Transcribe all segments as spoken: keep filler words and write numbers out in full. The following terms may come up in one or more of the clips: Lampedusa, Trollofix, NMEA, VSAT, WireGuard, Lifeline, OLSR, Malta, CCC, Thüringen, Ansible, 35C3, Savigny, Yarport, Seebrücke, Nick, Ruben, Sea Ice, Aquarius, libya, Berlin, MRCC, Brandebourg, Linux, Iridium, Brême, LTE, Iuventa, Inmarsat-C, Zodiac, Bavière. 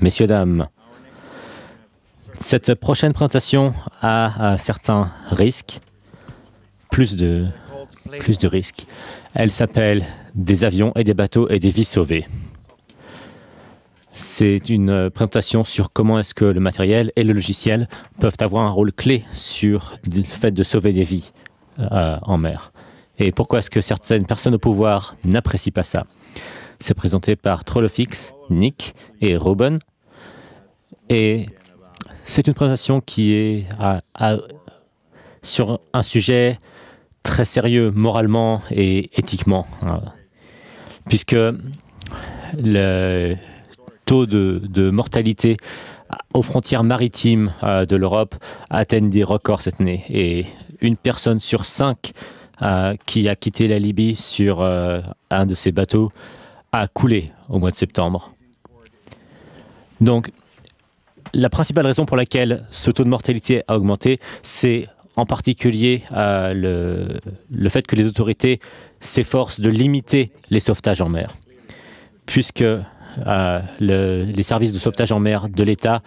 messieurs, dames, cette prochaine présentation a, a certains risques, plus de, plus de risques. Elle s'appelle « Des avions et des bateaux et des vies sauvées ». C'est une présentation sur comment est-ce que le matériel et le logiciel peuvent avoir un rôle clé sur le fait de sauver des vies euh, en mer. Et pourquoi est-ce que certaines personnes au pouvoir n'apprécient pas ça? C'est présenté par Trollofix, Nick et Ruben. Et c'est une présentation qui est à, à, sur un sujet très sérieux moralement et éthiquement, hein, puisque le taux de, de mortalité aux frontières maritimes euh, de l'Europe atteignent des records cette année. Et une personne sur cinq euh, qui a quitté la Libye sur euh, un de ses bateaux a coulé au mois de septembre. Donc, la principale raison pour laquelle ce taux de mortalité a augmenté, c'est en particulier euh, le, le fait que les autorités s'efforcent de limiter les sauvetages en mer, puisque euh, le, les services de sauvetage en mer de l'État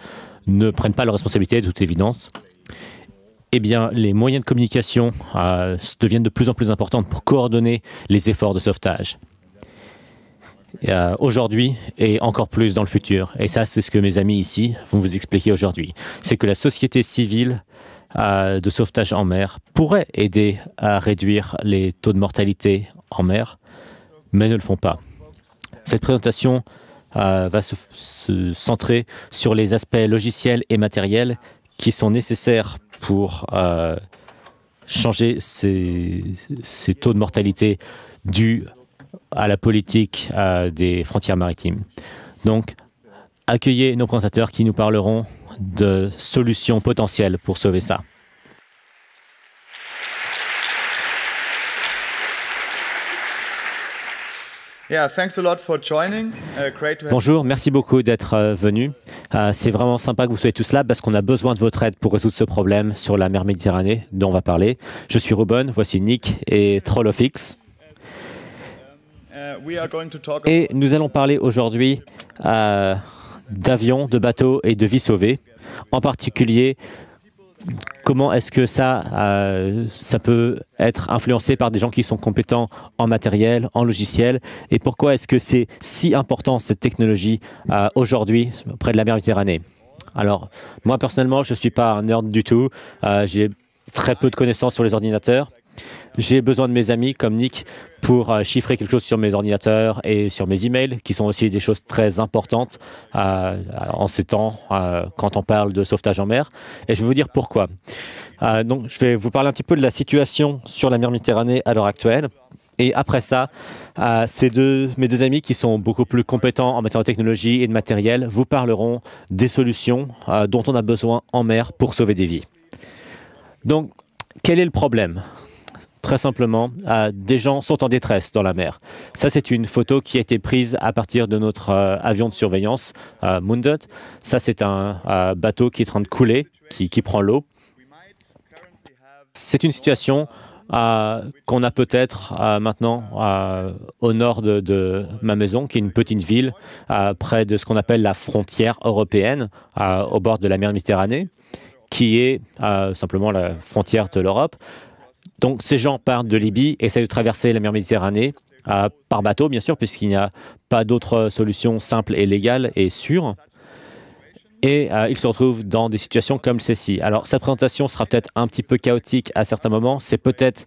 ne prennent pas leurs responsabilités, de toute évidence. Eh bien, les moyens de communication euh, deviennent de plus en plus importants pour coordonner les efforts de sauvetage. Euh, aujourd'hui et encore plus dans le futur. Et ça, c'est ce que mes amis ici vont vous expliquer aujourd'hui. C'est que la société civile euh, de sauvetage en mer pourrait aider à réduire les taux de mortalité en mer, mais ne le font pas. Cette présentation euh, va se, se centrer sur les aspects logiciels et matériels qui sont nécessaires pour euh, changer ces, ces taux de mortalité dus à la politique euh, des frontières maritimes. Donc, accueillez nos présentateurs qui nous parleront de solutions potentielles pour sauver ça. Yeah, thanks a lot for joining. Uh, great to have... Bonjour, merci beaucoup d'être euh, venus. Euh, C'est vraiment sympa que vous soyez tous là parce qu'on a besoin de votre aide pour résoudre ce problème sur la mer Méditerranée dont on va parler. Je suis Ruben, voici Nick et Trollofix. Et nous allons parler aujourd'hui euh, d'avions, de bateaux et de vies sauvées. En particulier, comment est-ce que ça, euh, ça peut être influencé par des gens qui sont compétents en matériel, en logiciel, et pourquoi est-ce que c'est si important cette technologie euh, aujourd'hui près de la mer Méditerranée. Alors, moi personnellement, je ne suis pas un nerd du tout. Euh, j'ai très peu de connaissances sur les ordinateurs. J'ai besoin de mes amis comme Nick pour euh, chiffrer quelque chose sur mes ordinateurs et sur mes emails, qui sont aussi des choses très importantes euh, en ces temps euh, quand on parle de sauvetage en mer. Et je vais vous dire pourquoi. Euh, donc, je vais vous parler un petit peu de la situation sur la mer Méditerranée à l'heure actuelle. Et après ça, euh, ces deux, mes deux amis qui sont beaucoup plus compétents en matière de technologie et de matériel vous parleront des solutions euh, dont on a besoin en mer pour sauver des vies. Donc, quel est le problème ? Très simplement, euh, des gens sont en détresse dans la mer. Ça, c'est une photo qui a été prise à partir de notre euh, avion de surveillance, euh, Moonbird. Ça, c'est un euh, bateau qui est en train de couler, qui, qui prend l'eau. C'est une situation euh, qu'on a peut-être euh, maintenant euh, au nord de, de ma maison, qui est une petite ville euh, près de ce qu'on appelle la frontière européenne, euh, au bord de la mer Méditerranée, qui est euh, simplement la frontière de l'Europe. Donc, ces gens partent de Libye, essayent de traverser la mer Méditerranée, euh, par bateau, bien sûr, puisqu'il n'y a pas d'autre solution simple et légale et sûre. Et euh, ils se retrouvent dans des situations comme celle-ci. Alors, cette présentation sera peut-être un petit peu chaotique à certains moments. C'est peut-être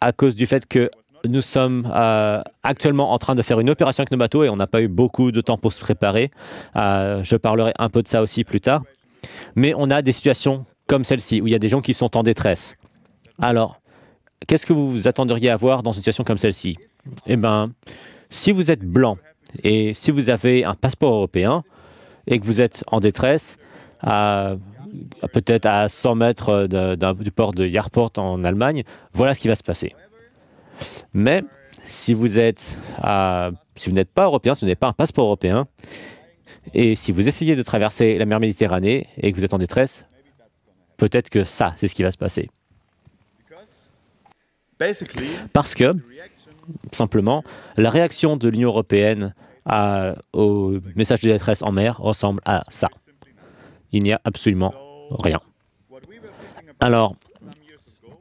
à cause du fait que nous sommes euh, actuellement en train de faire une opération avec nos bateaux et on n'a pas eu beaucoup de temps pour se préparer. Euh, je parlerai un peu de ça aussi plus tard. Mais on a des situations comme celle-ci, où il y a des gens qui sont en détresse. Alors, qu'est-ce que vous vous attendriez à voir dans une situation comme celle-ci? Eh bien, si vous êtes blanc et si vous avez un passeport européen et que vous êtes en détresse, peut-être à cent mètres de, de, du port de Yarport en Allemagne, voilà ce qui va se passer. Mais si vous êtes, euh, si vous n'êtes pas européen, si vous n'avez pas un passeport européen, et si vous essayez de traverser la mer Méditerranée et que vous êtes en détresse, peut-être que ça, c'est ce qui va se passer. Parce que, simplement, la réaction de l'Union européenne à, aux messages de détresse en mer ressemble à ça. Il n'y a absolument rien. Alors,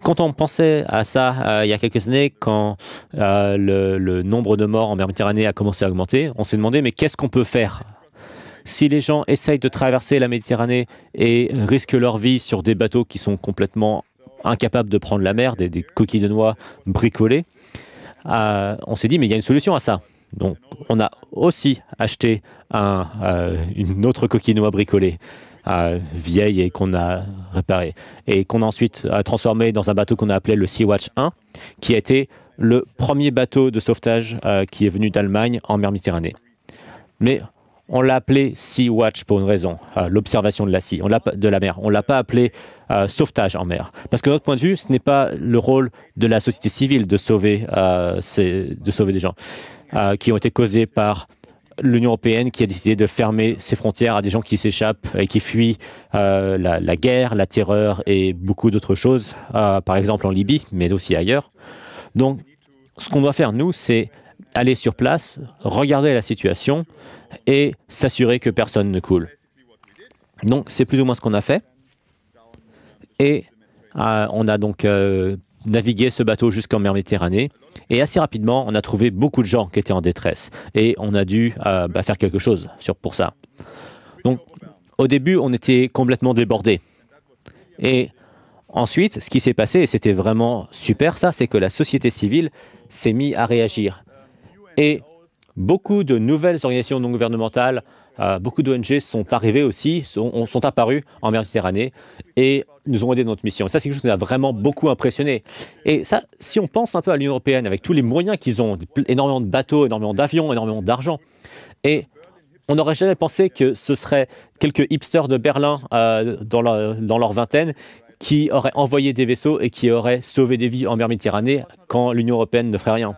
quand on pensait à ça euh, il y a quelques années, quand euh, le, le nombre de morts en mer Méditerranée a commencé à augmenter, on s'est demandé, mais qu'est-ce qu'on peut faire? Si les gens essayent de traverser la Méditerranée et risquent leur vie sur des bateaux qui sont complètement incapables de prendre la mer, des, des coquilles de noix bricolées, euh, on s'est dit, mais il y a une solution à ça. Donc, on a aussi acheté un, euh, une autre coquille de noix bricolée. Euh, vieille et qu'on a réparée et qu'on a ensuite euh, transformée dans un bateau qu'on a appelé le Sea-Watch un, qui a été le premier bateau de sauvetage euh, qui est venu d'Allemagne en mer Méditerranée. Mais on l'a appelé Sea-Watch pour une raison, euh, l'observation de la scie, on l'a, de la mer. On ne l'a pas appelé euh, sauvetage en mer. Parce que de notre point de vue, ce n'est pas le rôle de la société civile de sauver, euh, ces, de sauver des gens euh, qui ont été causés par l'Union européenne qui a décidé de fermer ses frontières à des gens qui s'échappent et qui fuient euh, la, la guerre, la terreur et beaucoup d'autres choses, euh, par exemple en Libye, mais aussi ailleurs. Donc, ce qu'on doit faire, nous, c'est aller sur place, regarder la situation et s'assurer que personne ne coule. Donc, c'est plus ou moins ce qu'on a fait. Et euh, on a donc euh, navigué ce bateau jusqu'en mer Méditerranée. Et assez rapidement, on a trouvé beaucoup de gens qui étaient en détresse. Et on a dû euh, bah, faire quelque chose sur, pour ça. Donc, au début, on était complètement débordés. Et ensuite, ce qui s'est passé, et c'était vraiment super ça, c'est que la société civile s'est mise à réagir. Et beaucoup de nouvelles organisations non gouvernementales, euh, beaucoup d'O N G sont arrivées aussi, sont, sont apparues en Méditerranée et nous ont aidé dans notre mission. Et ça, c'est quelque chose qui nous a vraiment beaucoup impressionné. Et ça, si on pense un peu à l'Union européenne, avec tous les moyens qu'ils ont, énormément de bateaux, énormément d'avions, énormément d'argent, et on n'aurait jamais pensé que ce serait quelques hipsters de Berlin euh, dans, leur, dans leur vingtaine qui auraient envoyé des vaisseaux et qui auraient sauvé des vies en Méditerranée quand l'Union européenne ne ferait rien.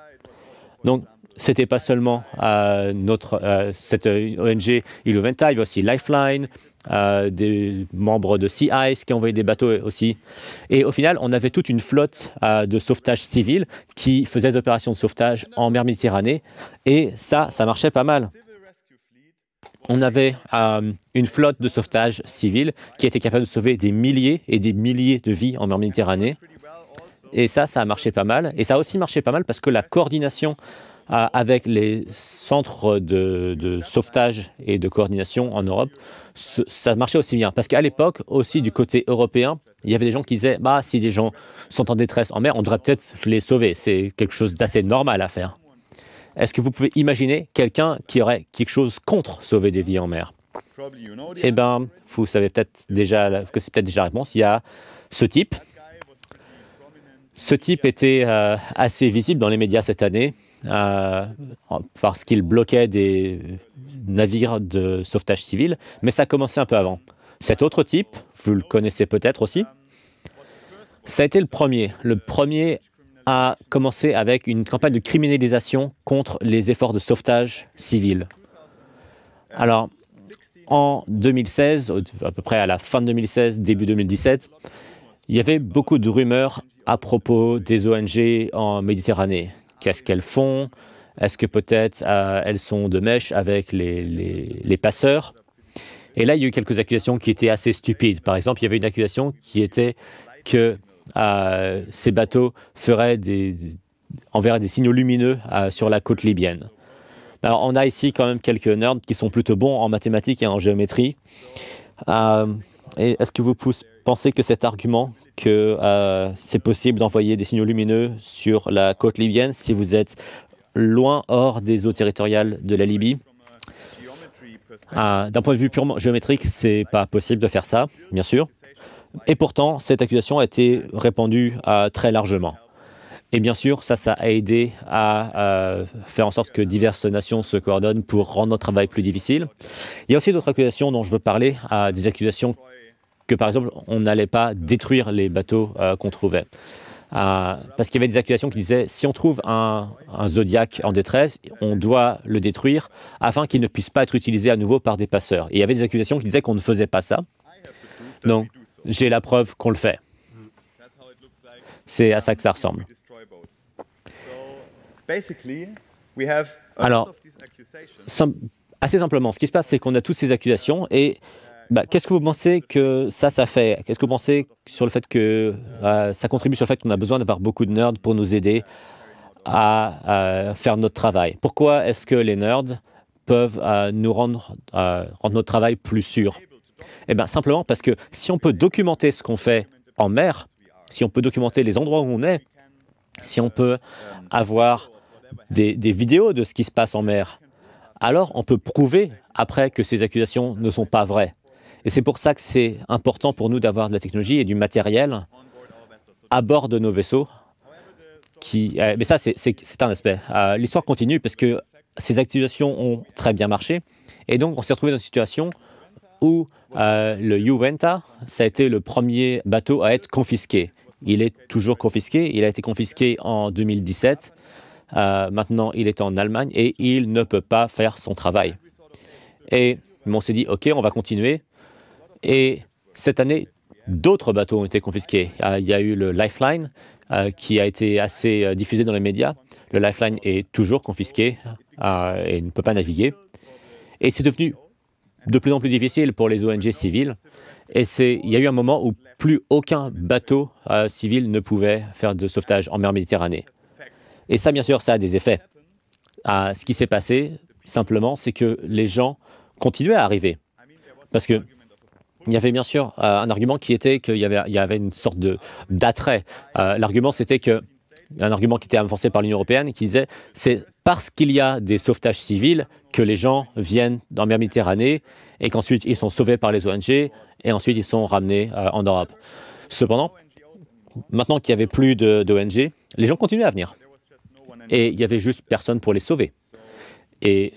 Donc, ce n'était pas seulement euh, notre, euh, cette O N G Iuventa, il y a aussi Lifeline, euh, des membres de Sea Ice qui ont envoyé des bateaux aussi. Et au final, on avait toute une flotte euh, de sauvetage civil qui faisait des opérations de sauvetage en mer Méditerranée. Et ça, ça marchait pas mal. On avait euh, une flotte de sauvetage civil qui était capable de sauver des milliers et des milliers de vies en mer Méditerranée. Et ça, ça a marché pas mal. Et ça a aussi marché pas mal parce que la coordination avec les centres de, de sauvetage et de coordination en Europe, ça marchait aussi bien. Parce qu'à l'époque, aussi du côté européen, il y avait des gens qui disaient « bah si des gens sont en détresse en mer, on devrait peut-être les sauver. C'est quelque chose d'assez normal à faire. » Est-ce que vous pouvez imaginer quelqu'un qui aurait quelque chose contre sauver des vies en mer? Eh bien, vous savez peut-être déjà que c'est peut-être déjà la réponse. Il y a ce type. Ce type était euh, assez visible dans les médias cette année. Euh, parce qu'il bloquait des navires de sauvetage civil, mais ça a commencé un peu avant. Cet autre type, vous le connaissez peut-être aussi, ça a été le premier. Le premier a commencé avec une campagne de criminalisation contre les efforts de sauvetage civil. Alors, en deux mille seize, à peu près à la fin de deux mille seize, début deux mille dix-sept, il y avait beaucoup de rumeurs à propos des O N G en Méditerranée. Qu'est-ce qu'elles font? Est-ce que peut-être euh, elles sont de mèche avec les, les, les passeurs? Et là, il y a eu quelques accusations qui étaient assez stupides. Par exemple, il y avait une accusation qui était que euh, ces bateaux feraient des, enverraient des signaux lumineux euh, sur la côte libyenne. Alors, on a ici quand même quelques nerds qui sont plutôt bons en mathématiques et en géométrie. Euh, Est-ce que vous pensez que cet argument que euh, c'est possible d'envoyer des signaux lumineux sur la côte libyenne si vous êtes loin hors des eaux territoriales de la Libye. Euh, d'un point de vue purement géométrique, c'est pas possible de faire ça, bien sûr. Et pourtant, cette accusation a été répandue euh, très largement. Et bien sûr, ça, ça a aidé à euh, faire en sorte que diverses nations se coordonnent pour rendre notre travail plus difficile. Il y a aussi d'autres accusations dont je veux parler, euh, des accusations que par exemple, on n'allait pas détruire les bateaux euh, qu'on trouvait. Euh, parce qu'il y avait des accusations qui disaient, si on trouve un, un Zodiac en détresse, on doit le détruire afin qu'il ne puisse pas être utilisé à nouveau par des passeurs. Et il y avait des accusations qui disaient qu'on ne faisait pas ça. Donc, j'ai la preuve qu'on le fait. C'est à ça que ça ressemble. Alors, sim assez simplement, ce qui se passe, c'est qu'on a toutes ces accusations et bah, qu'est-ce que vous pensez que ça, ça fait? Qu'est-ce que vous pensez sur le fait que euh, ça contribue sur le fait qu'on a besoin d'avoir beaucoup de nerds pour nous aider à, à faire notre travail? Pourquoi est-ce que les nerds peuvent euh, nous rendre, euh, rendre notre travail plus sûr? Eh bien, simplement parce que si on peut documenter ce qu'on fait en mer, si on peut documenter les endroits où on est, si on peut avoir des, des vidéos de ce qui se passe en mer, alors on peut prouver après que ces accusations ne sont pas vraies. Et c'est pour ça que c'est important pour nous d'avoir de la technologie et du matériel à bord de nos vaisseaux. Qui, euh, mais ça, c'est un aspect. Euh, L'histoire continue parce que ces accusations ont très bien marché. Et donc, on s'est retrouvé dans une situation où euh, le Iuventa, ça a été le premier bateau à être confisqué. Il est toujours confisqué. Il a été confisqué en deux mille dix-sept. Euh, maintenant, il est en Allemagne et il ne peut pas faire son travail. Et on s'est dit, OK, on va continuer. Et cette année, d'autres bateaux ont été confisqués. Euh, il y a eu le Lifeline euh, qui a été assez euh, diffusé dans les médias. Le Lifeline est toujours confisqué euh, et ne peut pas naviguer. Et c'est devenu de plus en plus difficile pour les O N G civiles. Et il y a eu un moment où plus aucun bateau euh, civil ne pouvait faire de sauvetage en mer Méditerranée. Et ça, bien sûr, ça a des effets. Euh, ce qui s'est passé, simplement, c'est que les gens continuaient à arriver. Parce qu'il y avait bien sûr euh, un argument qui était qu'il y avait, il y avait une sorte d'attrait. Euh, L'argument, c'était que, un argument qui était avancé par l'Union européenne, qui disait c'est parce qu'il y a des sauvetages civils que les gens viennent dans la mer Méditerranée et qu'ensuite ils sont sauvés par les O N G et ensuite ils sont ramenés euh, en Europe. Cependant, maintenant qu'il n'y avait plus d'O N G, les gens continuaient à venir. Et il n'y avait juste personne pour les sauver. Et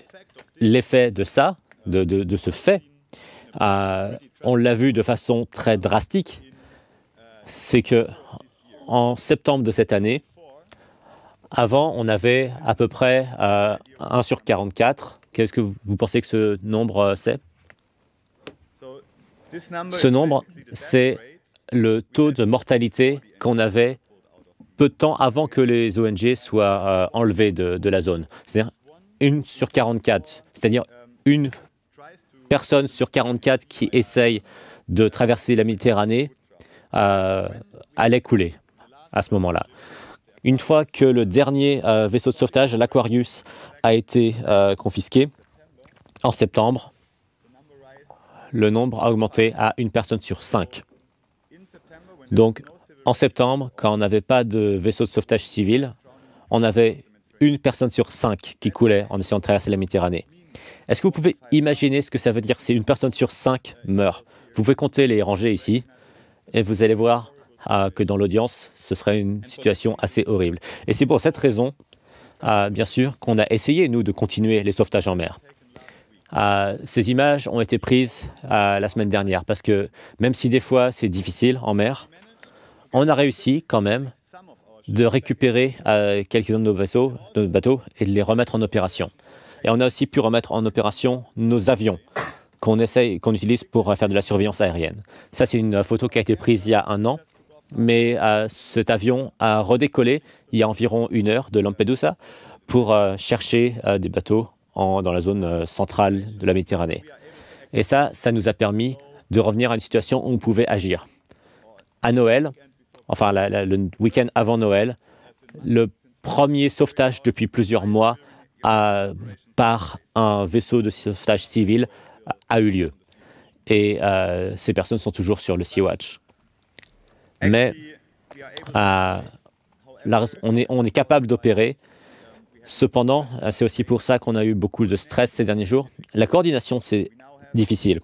l'effet de ça, de, de, de ce fait, euh, on l'a vu de façon très drastique, c'est que en septembre de cette année, avant, on avait à peu près euh, un sur quarante-quatre. Qu'est-ce que vous pensez que ce nombre euh, c'est? Ce nombre, c'est le taux de mortalité qu'on avait peu de temps avant que les O N G soient euh, enlevés de, de la zone. C'est-à-dire une sur quarante-quatre, c'est-à-dire une personne sur quarante-quatre qui essaye de traverser la Méditerranée euh, allait couler à ce moment-là. Une fois que le dernier euh, vaisseau de sauvetage, l'Aquarius, a été euh, confisqué, en septembre, le nombre a augmenté à une personne sur cinq. Donc, en septembre, quand on n'avait pas de vaisseau de sauvetage civil, on avait une personne sur cinq qui coulait en essayant de traverser la Méditerranée. Est-ce que vous pouvez imaginer ce que ça veut dire si une personne sur cinq meurt? Vous pouvez compter les rangées ici, et vous allez voir euh, que dans l'audience, ce serait une situation assez horrible. Et c'est pour cette raison, euh, bien sûr, qu'on a essayé, nous, de continuer les sauvetages en mer. Euh, ces images ont été prises euh, la semaine dernière, parce que même si des fois c'est difficile en mer, on a réussi quand même de récupérer euh, quelques-uns de nos vaisseaux, de nos bateaux, et de les remettre en opération. Et on a aussi pu remettre en opération nos avions qu'on essaye, qu'on utilise pour faire de la surveillance aérienne. Ça, c'est une photo qui a été prise il y a un an, mais euh, cet avion a redécollé il y a environ une heure de Lampedusa pour euh, chercher euh, des bateaux en, dans la zone euh, centrale de la Méditerranée. Et ça, ça nous a permis de revenir à une situation où on pouvait agir. À Noël, enfin la, la, le week-end avant Noël, le premier sauvetage depuis plusieurs mois a, par un vaisseau de sauvetage civil a, a eu lieu. Et euh, ces personnes sont toujours sur le Sea-Watch. Mais euh, la, on, est, on est capable d'opérer. Cependant, c'est aussi pour ça qu'on a eu beaucoup de stress ces derniers jours. La coordination, c'est difficile.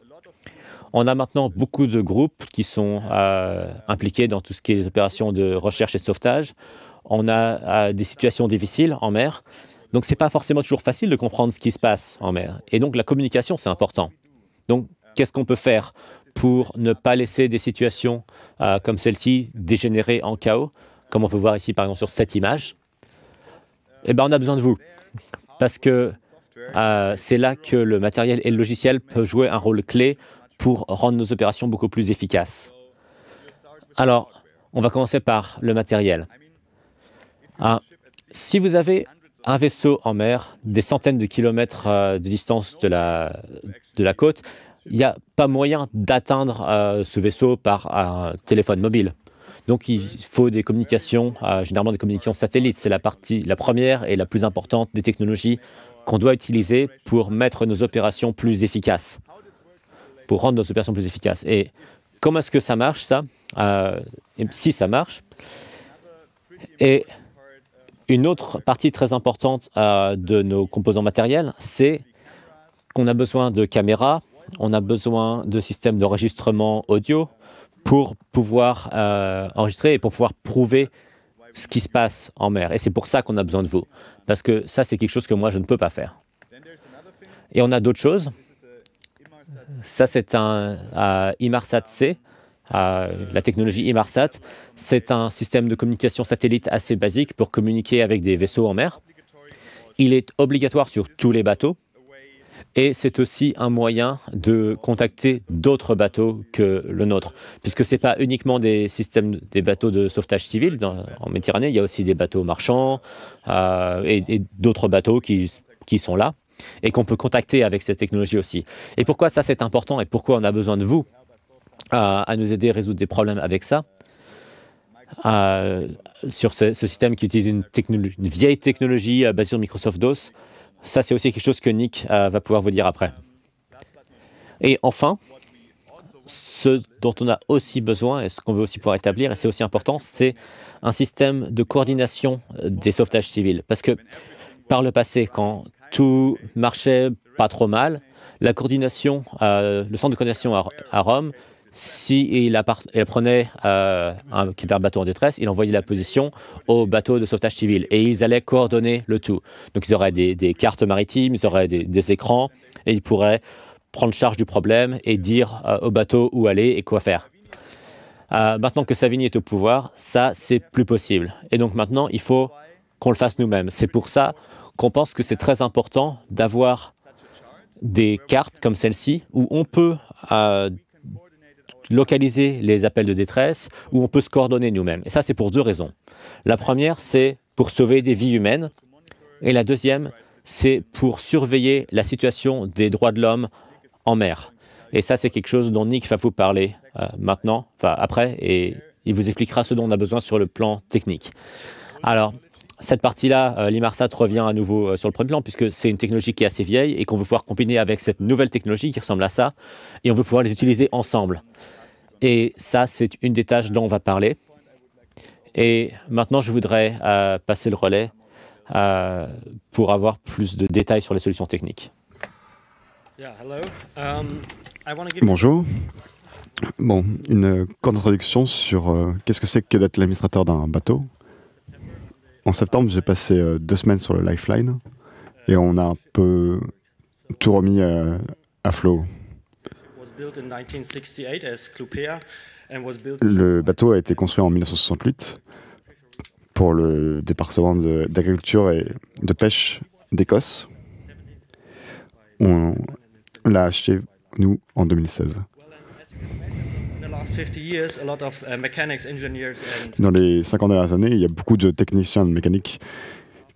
On a maintenant beaucoup de groupes qui sont euh, impliqués dans tout ce qui est les opérations de recherche et de sauvetage. On a euh, des situations difficiles en mer, donc ce n'est pas forcément toujours facile de comprendre ce qui se passe en mer. Et donc la communication, c'est important. Donc qu'est-ce qu'on peut faire pour ne pas laisser des situations euh, comme celle-ci dégénérer en chaos, comme on peut voir ici par exemple sur cette image? Eh bien, on a besoin de vous, parce que euh, c'est là que le matériel et le logiciel peuvent jouer un rôle clé pour rendre nos opérations beaucoup plus efficaces. Alors, on va commencer par le matériel. Hein, si vous avez un vaisseau en mer, des centaines de kilomètres de distance de la, de la côte, il n'y a pas moyen d'atteindre euh, ce vaisseau par un téléphone mobile. Donc il faut des communications, euh, généralement des communications satellites. C'est la partie, la première et la plus importante des technologies qu'on doit utiliser pour mettre nos opérations plus efficaces, pour rendre nos opérations plus efficaces. Et comment est-ce que ça marche, ça euh, Si ça marche. Et une autre partie très importante euh, de nos composants matériels, c'est qu'on a besoin de caméras, on a besoin de systèmes d'enregistrement audio pour pouvoir euh, enregistrer et pour pouvoir prouver ce qui se passe en mer. Et c'est pour ça qu'on a besoin de vous, parce que ça, c'est quelque chose que moi, je ne peux pas faire. Et on a d'autres choses. Ça, c'est un euh, Inmarsat-C. Euh, la technologie Inmarsat, c'est un système de communication satellite assez basique pour communiquer avec des vaisseaux en mer. Il est obligatoire sur tous les bateaux et c'est aussi un moyen de contacter d'autres bateaux que le nôtre, puisque ce n'est pas uniquement des systèmes, des bateaux de sauvetage civil dans, en Méditerranée, il y a aussi des bateaux marchands euh, et, et d'autres bateaux qui, qui sont là et qu'on peut contacter avec cette technologie aussi. Et pourquoi ça c'est important et pourquoi on a besoin de vous Euh, à nous aider à résoudre des problèmes avec ça, euh, sur ce, ce système qui utilise une, une vieille technologie euh, basée sur Microsoft DOS. Ça, c'est aussi quelque chose que Nick euh, va pouvoir vous dire après. Et enfin, ce dont on a aussi besoin et ce qu'on veut aussi pouvoir établir, et c'est aussi important, c'est un système de coordination des sauvetages civils. Parce que par le passé, quand tout marchait pas trop mal, la coordination, euh, le centre de coordination à, à Rome, s'il apprenait euh, un, un bateau en détresse, il envoyait la position aux bateaux de sauvetage civil et ils allaient coordonner le tout. Donc ils auraient des, des cartes maritimes, ils auraient des, des écrans et ils pourraient prendre charge du problème et dire euh, aux bateaux où aller et quoi faire. Euh, maintenant que Savigny est au pouvoir, ça c'est plus possible. Et donc maintenant il faut qu'on le fasse nous-mêmes. C'est pour ça qu'on pense que c'est très important d'avoir des cartes comme celle-ci où on peut euh, localiser les appels de détresse, où on peut se coordonner nous-mêmes. Et ça, c'est pour deux raisons. La première, c'est pour sauver des vies humaines. Et la deuxième, c'est pour surveiller la situation des droits de l'homme en mer. Et ça, c'est quelque chose dont Nick va vous parler euh, maintenant, enfin après, et il vous expliquera ce dont on a besoin sur le plan technique. Alors, cette partie-là, euh, l'Inmarsat revient à nouveau euh, sur le premier plan, puisque c'est une technologie qui est assez vieille et qu'on veut pouvoir combiner avec cette nouvelle technologie qui ressemble à ça, et on veut pouvoir les utiliser ensemble. Et ça, c'est une des tâches dont on va parler. Et maintenant, je voudrais euh, passer le relais euh, pour avoir plus de détails sur les solutions techniques. Bonjour. Bon, une courte introduction sur euh, qu'est-ce que c'est que d'être l'administrateur d'un bateau. En septembre, j'ai passé euh, deux semaines sur le Lifeline et on a un peu tout remis euh, à flot. Le bateau a été construit en mille neuf cent soixante-huit pour le département d'agriculture et de pêche d'Écosse. On l'a acheté, nous, en deux mille seize. Dans les cinquante dernières années, il y a beaucoup de techniciens de mécanique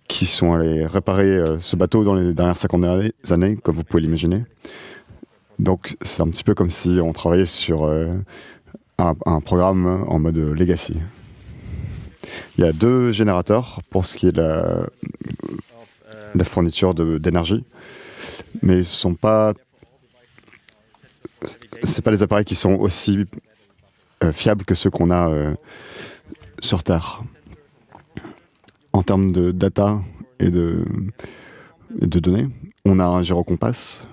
qui sont allés réparer ce bateau dans les dernières cinquante dernières années, comme vous pouvez l'imaginer. Donc c'est un petit peu comme si on travaillait sur euh, un, un programme en mode legacy. Il y a deux générateurs pour ce qui est de la, la fourniture d'énergie, mais ce sont pas, c'est pas les appareils qui sont aussi euh, fiables que ceux qu'on a euh, sur Terre. En termes de data et de, et de données, on a un gyrocompass,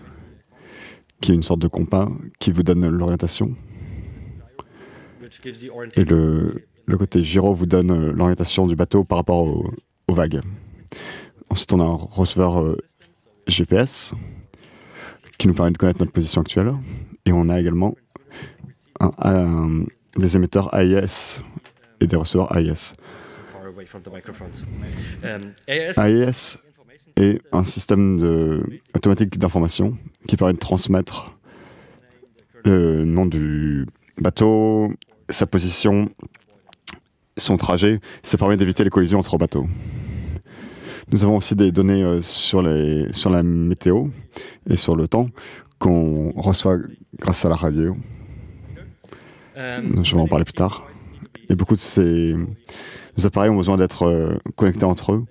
qui est une sorte de compas qui vous donne l'orientation. Et le, le côté gyro vous donne l'orientation du bateau par rapport au, aux vagues. Ensuite, on a un receveur euh, G P S qui nous permet de connaître notre position actuelle. Et on a également un, un, des émetteurs A I S et des receveurs A I S. A I S est un système de, automatique d'information qui permet de transmettre le nom du bateau, sa position, son trajet. Ça permet d'éviter les collisions entre bateaux. Nous avons aussi des données sur, les, sur la météo et sur le temps qu'on reçoit grâce à la radio. Je vais en parler plus tard. Et beaucoup de ces appareils ont besoin d'être connectés entre eux.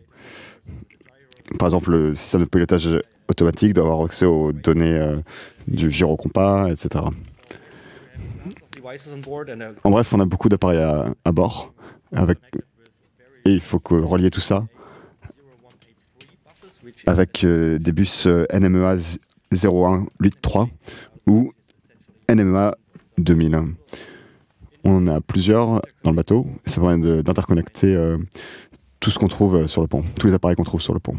Par exemple, le système de pilotage automatique doit avoir accès aux données du gyrocompas, et cetera. En bref, on a beaucoup d'appareils à, à bord, avec, et il faut que relier tout ça avec euh, des bus euh, N M E A zéro un huit trois ou N M E A deux mille. On en a plusieurs dans le bateau, et ça permet d'interconnecter euh, tout ce qu'on trouve sur le pont, tous les appareils qu'on trouve sur le pont.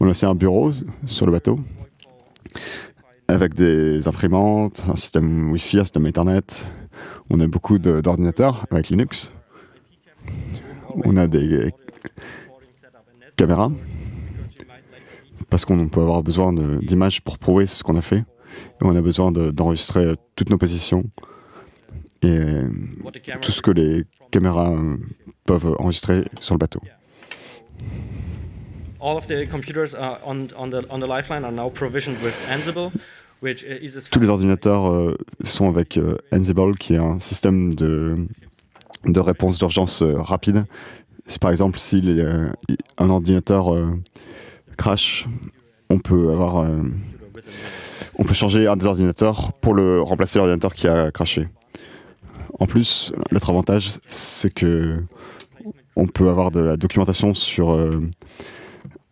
On a aussi un bureau sur le bateau, avec des imprimantes, un système Wi-Fi, un système Internet. On a beaucoup d'ordinateurs avec Linux. On a des caméras, parce qu'on peut avoir besoin d'images pour prouver ce qu'on a fait. Et on a besoin d'enregistrer de, toutes nos positions et tout ce que les caméras peuvent enregistrer sur le bateau. Tous les ordinateurs euh, sont avec euh, Ansible, qui est un système de, de réponse d'urgence euh, rapide. Par exemple, si les, euh, un ordinateur euh, crash, on peut avoir, euh, on peut changer un des ordinateurs pour le remplacer l'ordinateur qui a crashé. En plus, l'autre avantage, c'est que on peut avoir de la documentation sur euh,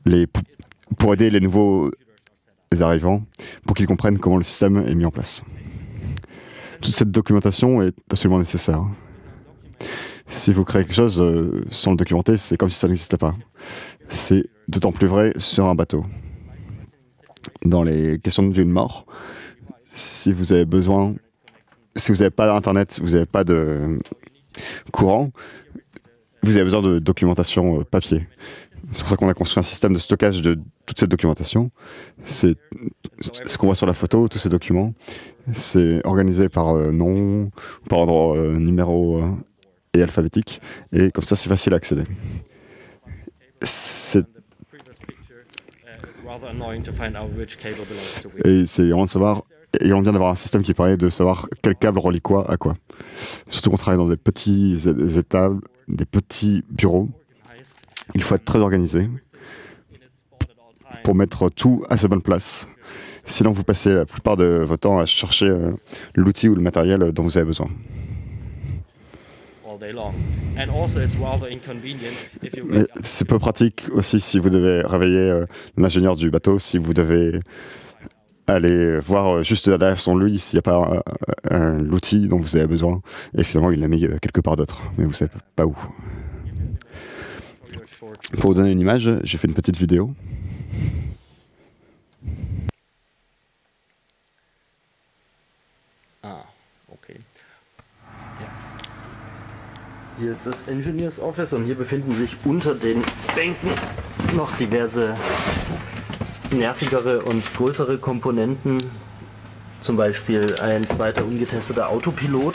les pour aider les nouveaux les arrivants, pour qu'ils comprennent comment le système est mis en place. Toute cette documentation est absolument nécessaire. Si vous créez quelque chose euh, sans le documenter, c'est comme si ça n'existait pas. C'est d'autant plus vrai sur un bateau. Dans les questions de vie ou de mort, si vous avez besoin, si vous n'avez pas d'internet, vous n'avez pas de courant, vous avez besoin de documentation euh, papier. C'est pour ça qu'on a construit un système de stockage de toute cette documentation. C'est ce qu'on voit sur la photo, tous ces documents. C'est organisé par euh, nom, par ordre euh, numéro euh, et alphabétique. Et comme ça, c'est facile à accéder. C'est Et c'est loin de savoir... Et on vient d'avoir un système qui permet de savoir quel câble relie quoi à quoi. Surtout qu'on travaille dans des petits étables, des petits bureaux. Il faut être très organisé pour mettre tout à sa bonne place. Sinon, vous passez la plupart de votre temps à chercher l'outil ou le matériel dont vous avez besoin. C'est peu pratique aussi si vous devez réveiller l'ingénieur du bateau, si vous devez aller voir juste derrière son lit s'il n'y a pas l'outil dont vous avez besoin. Et finalement, il l'a mis quelque part d'autre, mais vous ne savez pas où. Pour vous donner une image, j'ai fait une petite vidéo. Ah, ok. Yeah. Hier ist das Engineers Office und hier befinden sich unter den Bänken noch diverse nervigere und größere Komponenten. Zum Beispiel ein zweiter ungetesteter Autopilot.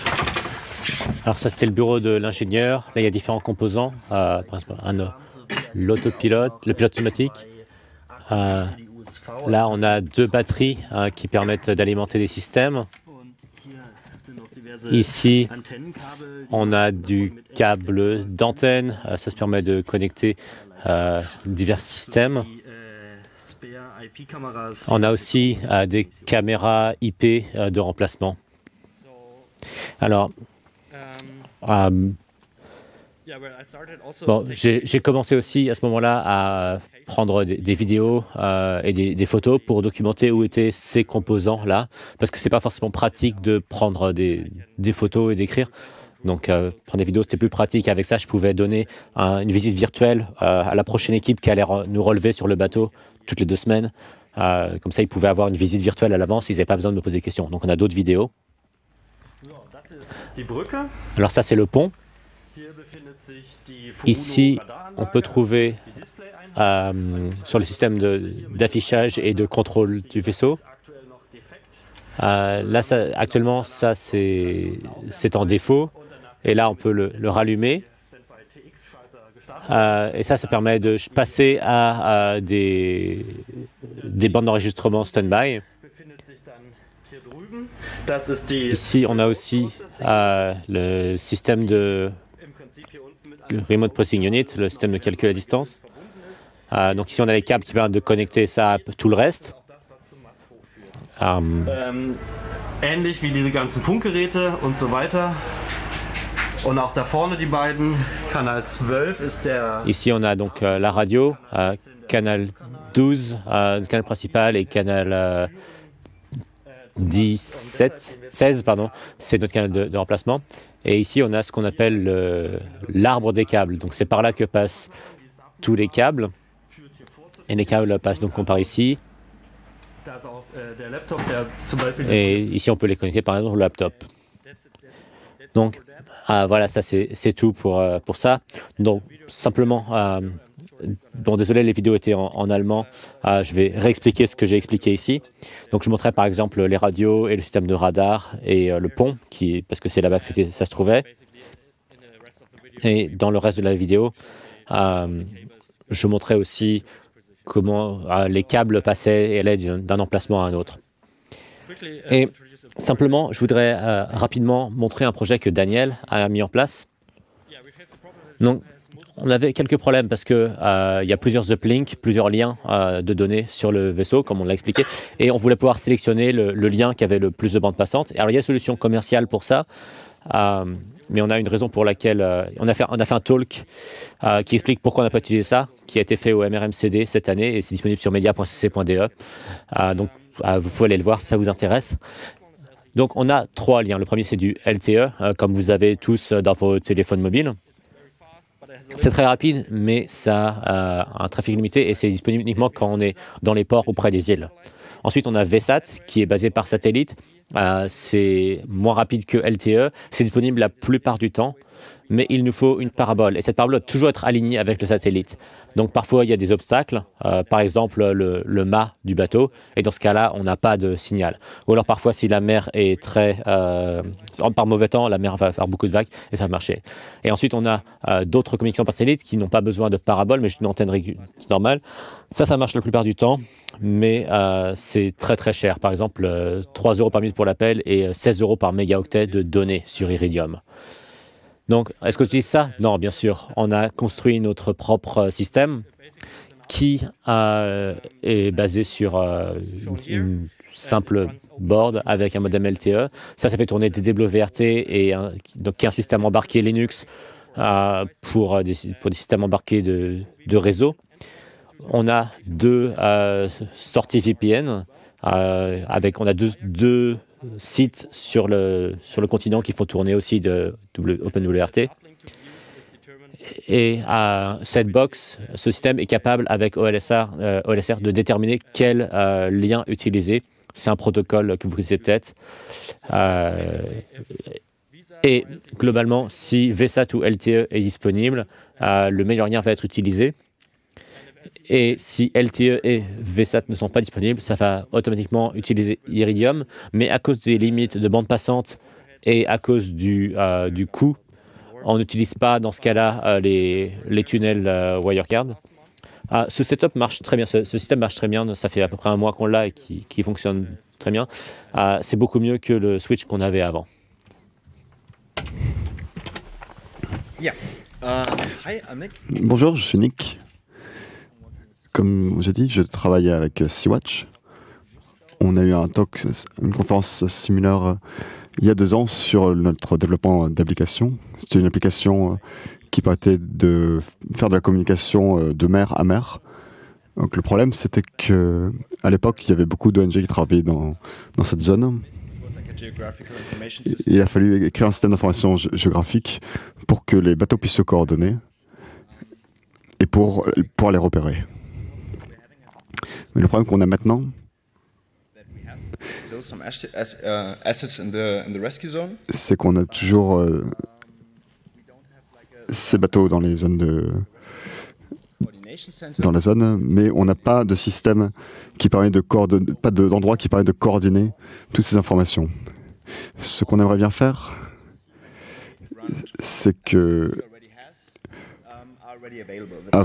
Alors ça, c'était le bureau de l'ingénieur. Là, il y a différents composants. Euh, L'autopilote, le pilote automatique. Euh, là, on a deux batteries euh, qui permettent d'alimenter des systèmes. Ici, on a du câble d'antenne. Euh, ça se permet de connecter euh, divers systèmes. On a aussi euh, des caméras I P euh, de remplacement. Alors, euh, bon, j'ai commencé aussi à ce moment-là à prendre des, des vidéos euh, et des, des photos pour documenter où étaient ces composants-là, parce que ce n'est pas forcément pratique de prendre des, des photos et d'écrire. Donc, euh, prendre des vidéos, c'était plus pratique. Avec ça, je pouvais donner un, une visite virtuelle euh, à la prochaine équipe qui allait re nous relever sur le bateau toutes les deux semaines. Euh, comme ça, ils pouvaient avoir une visite virtuelle à l'avance, ils n'avaient pas besoin de me poser des questions. Donc, on a d'autres vidéos. Alors ça, c'est le pont. Ici, on peut trouver euh, sur le système d'affichage et de contrôle du vaisseau. Euh, là, ça, actuellement, ça, c'est en défaut. Et là, on peut le, le rallumer. Euh, et ça, ça permet de passer à, à des, des bandes d'enregistrement stand-by. Ici, on a aussi euh, le système de Remote Processing Unit, le système de calcul à distance. Euh, donc ici, on a les câbles qui permettent de connecter ça à tout le reste. Um, Ähnlich wie diese ganzen Funkgeräte und so weiter. Und auch da vorne die beiden, Kanal zwölf ist der... Ici on a donc euh, la radio, euh, Canal douze, euh, le canal principal, et Canal euh, dix-sept, seize, pardon, c'est notre canal de, de remplacement. Et ici on a ce qu'on appelle euh, l'arbre des câbles, donc c'est par là que passent tous les câbles. Et les câbles passent donc on part ici. Et ici, on peut les connecter par exemple au laptop. Donc, euh, voilà, ça c'est tout pour, euh, pour ça. Donc, simplement, euh, bon, désolé, les vidéos étaient en, en allemand. Euh, je vais réexpliquer ce que j'ai expliqué ici. Donc, je montrais par exemple les radios et le système de radar et euh, le pont, qui, parce que c'est là-bas que ça se trouvait. Et dans le reste de la vidéo, euh, je montrais aussi comment euh, les câbles passaient et allaient d'un emplacement à un autre. Et simplement, je voudrais euh, rapidement montrer un projet que Daniel a mis en place. Donc, on avait quelques problèmes parce qu'il euh, y a plusieurs uplinks, plusieurs liens euh, de données sur le vaisseau, comme on l'a expliqué, et on voulait pouvoir sélectionner le, le lien qui avait le plus de bandes passantes. Alors, il y a une solution commerciale pour ça. Euh, mais on a une raison pour laquelle euh, on, a fait, on a fait un talk euh, qui explique pourquoi on n'a pas utilisé ça, qui a été fait au M R M C D cette année et c'est disponible sur media point c c point d e. Euh, donc euh, vous pouvez aller le voir si ça vous intéresse. Donc on a trois liens. Le premier c'est du L T E, euh, comme vous avez tous dans vos téléphones mobiles. C'est très rapide, mais ça a un trafic limité et c'est disponible uniquement quand on est dans les ports ou près des îles. Ensuite, on a V SAT, qui est basé par satellite. Euh, c'est moins rapide que L T E. C'est disponible la plupart du temps, mais il nous faut une parabole. Et cette parabole doit toujours être alignée avec le satellite. Donc, parfois, il y a des obstacles. Euh, par exemple, le, le mât du bateau. Et dans ce cas-là, on n'a pas de signal. Ou alors, parfois, si la mer est très... Euh, par mauvais temps, la mer va faire beaucoup de vagues et ça va marcher. Et ensuite, on a euh, d'autres communications par satellite qui n'ont pas besoin de parabole, mais juste une antenne normale. Ça, ça marche la plupart du temps. Mais euh, c'est très très cher. Par exemple, euh, trois euros par minute pour l'appel et euh, seize euros par mégaoctet de données sur Iridium. Donc, est-ce qu'on utilise ça? Non, bien sûr. On a construit notre propre système qui euh, est basé sur euh, une simple board avec un modem L T E. Ça, ça fait tourner des W R T, et un, donc, qui est un système embarqué Linux euh, pour, des, pour des systèmes embarqués de, de réseau. On a deux euh, sorties V P N, euh, avec, on a deux, deux sites sur le, sur le continent qui font tourner aussi de OpenWRT. Et euh, cette box, ce système est capable avec O L S R, euh, O L S R de déterminer quel euh, lien utiliser. C'est un protocole que vous connaissez peut-être. Euh, et globalement, si V SAT ou L T E est disponible, euh, le meilleur lien va être utilisé. Et si L T E et V SAT ne sont pas disponibles, ça va automatiquement utiliser Iridium. Mais à cause des limites de bande passante et à cause du, euh, du coût, on n'utilise pas dans ce cas-là euh, les, les tunnels euh, WireGuard. Ah, ce setup marche très bien, ce, ce système marche très bien. Ça fait à peu près un mois qu'on l'a et qui, qui fonctionne très bien. Ah, c'est beaucoup mieux que le switch qu'on avait avant. Yeah. Uh, hi, I'm Nick. Bonjour, je suis Nick. Comme j'ai dit, je travaillais avec Sea-Watch. On a eu un talk, une conférence similaire il y a deux ans sur notre développement d'application. C'était une application qui permettait de faire de la communication de mer à mer. Donc le problème, c'était qu'à l'époque, il y avait beaucoup d'ONG qui travaillaient dans, dans cette zone. Il a fallu créer un système d'information géographique pour que les bateaux puissent se coordonner et pour, pour les repérer. Mais le problème qu'on a maintenant, c'est qu'on a toujours euh, ces bateaux dans les zones de, dans la zone, mais on n'a pas de système qui permet de coordonner, pas d'endroit qui permet de coordonner toutes ces informations. Ce qu'on aimerait bien faire, c'est que à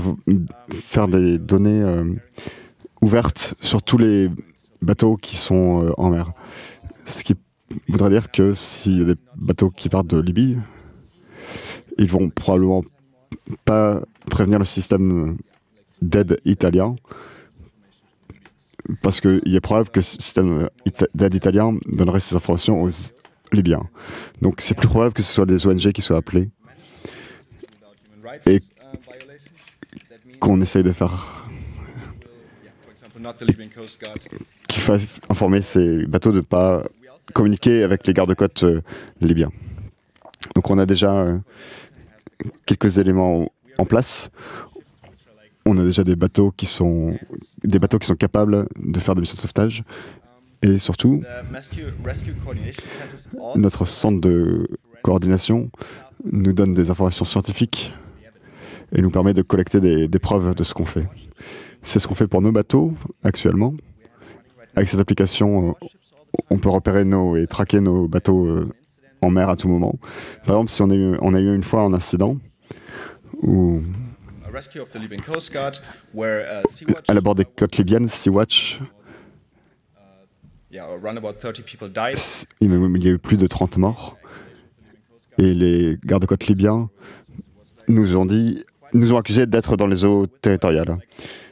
faire des données euh, ouvertes sur tous les bateaux qui sont euh, en mer. Ce qui voudrait dire que s'il y a des bateaux qui partent de Libye, ils ne vont probablement pas prévenir le système d'aide italien, parce qu'il est probable que le système d'aide italien donnerait ces informations aux Libyens. Donc c'est plus probable que ce soit des O N G qui soient appelées et qu'on essaye de faire... qui fasse informer ces bateaux de ne pas communiquer avec les gardes-côtes libyens. Donc on a déjà quelques éléments en place. On a déjà des bateaux qui sont des bateaux qui sont capables de faire des missions de sauvetage, et surtout notre centre de coordination nous donne des informations scientifiques et nous permet de collecter des, des preuves de ce qu'on fait. C'est ce qu'on fait pour nos bateaux actuellement. Avec cette application, on peut repérer nos et traquer nos bateaux en mer à tout moment. Par exemple, si on a eu, on a eu une fois un incident où à la bord des côtes libyennes, Sea-Watch, il y a eu plus de trente morts, et les gardes-côtes libyens nous ont dit, nous ont accusés d'être dans les eaux territoriales.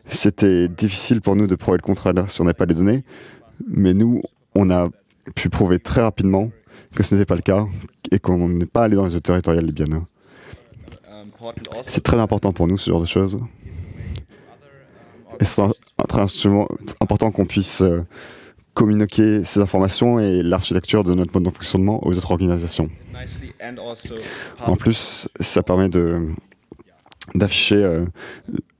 C'était difficile pour nous de prouver le contraire si on n'avait pas les données, mais nous, on a pu prouver très rapidement que ce n'était pas le cas et qu'on n'est pas allé dans les eaux territoriales libyennes. C'est très important pour nous, ce genre de choses. Et c'est très important qu'on puisse communiquer ces informations et l'architecture de notre mode de fonctionnement aux autres organisations. En plus, ça permet de d'afficher euh,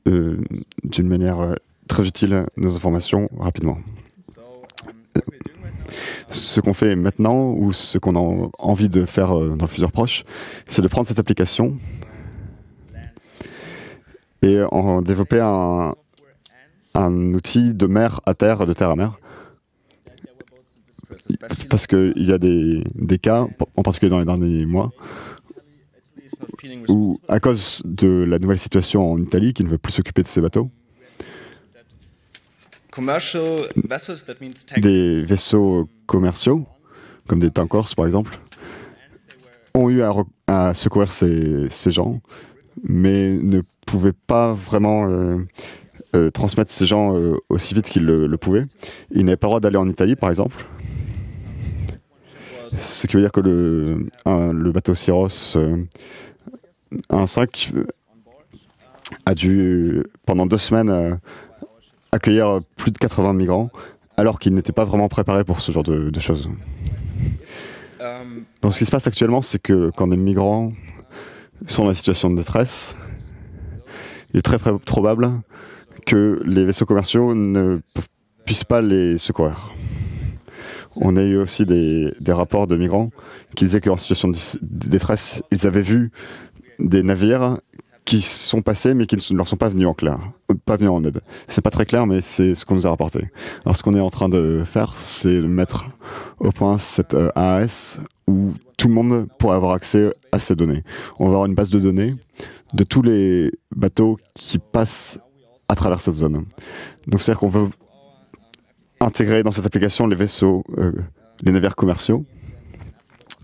euh, d'une manière très utile nos informations rapidement. Ce qu'on fait maintenant, ou ce qu'on a envie de faire dans le futur proche, c'est de prendre cette application et en développer un, un outil de mer à terre, de terre à mer. Parce qu'il y a des, des cas, en particulier dans les derniers mois, où à cause de la nouvelle situation en Italie, qui ne veut plus s'occuper de ces bateaux, des vaisseaux commerciaux, comme des tankers par exemple, ont eu à, à secourir ces, ces gens, mais ne pouvaient pas vraiment euh, euh, transmettre ces gens euh, aussi vite qu'ils le, le pouvaient. Ils n'avaient pas le droit d'aller en Italie, par exemple. Ce qui veut dire que le, un, le bateau Syros euh, un cinq a dû, pendant deux semaines, euh, accueillir plus de quatre-vingts migrants, alors qu'il n'était pas vraiment préparé pour ce genre de, de choses. Donc ce qui se passe actuellement, c'est que quand des migrants sont dans la situation de détresse, il est très probable que les vaisseaux commerciaux ne puissent pas les secourir. On a eu aussi des, des rapports de migrants qui disaient qu'en situation de détresse, ils avaient vu des navires qui sont passés mais qui ne leur sont pas venus en, clair, pas venus en aide. C'est pas très clair, mais c'est ce qu'on nous a rapporté. Alors ce qu'on est en train de faire, c'est de mettre au point cette euh, A I S où tout le monde pourra avoir accès à ces données. On va avoir une base de données de tous les bateaux qui passent à travers cette zone. Donc c'est-à-dire qu'on veut intégrer dans cette application les vaisseaux, euh, les navires commerciaux.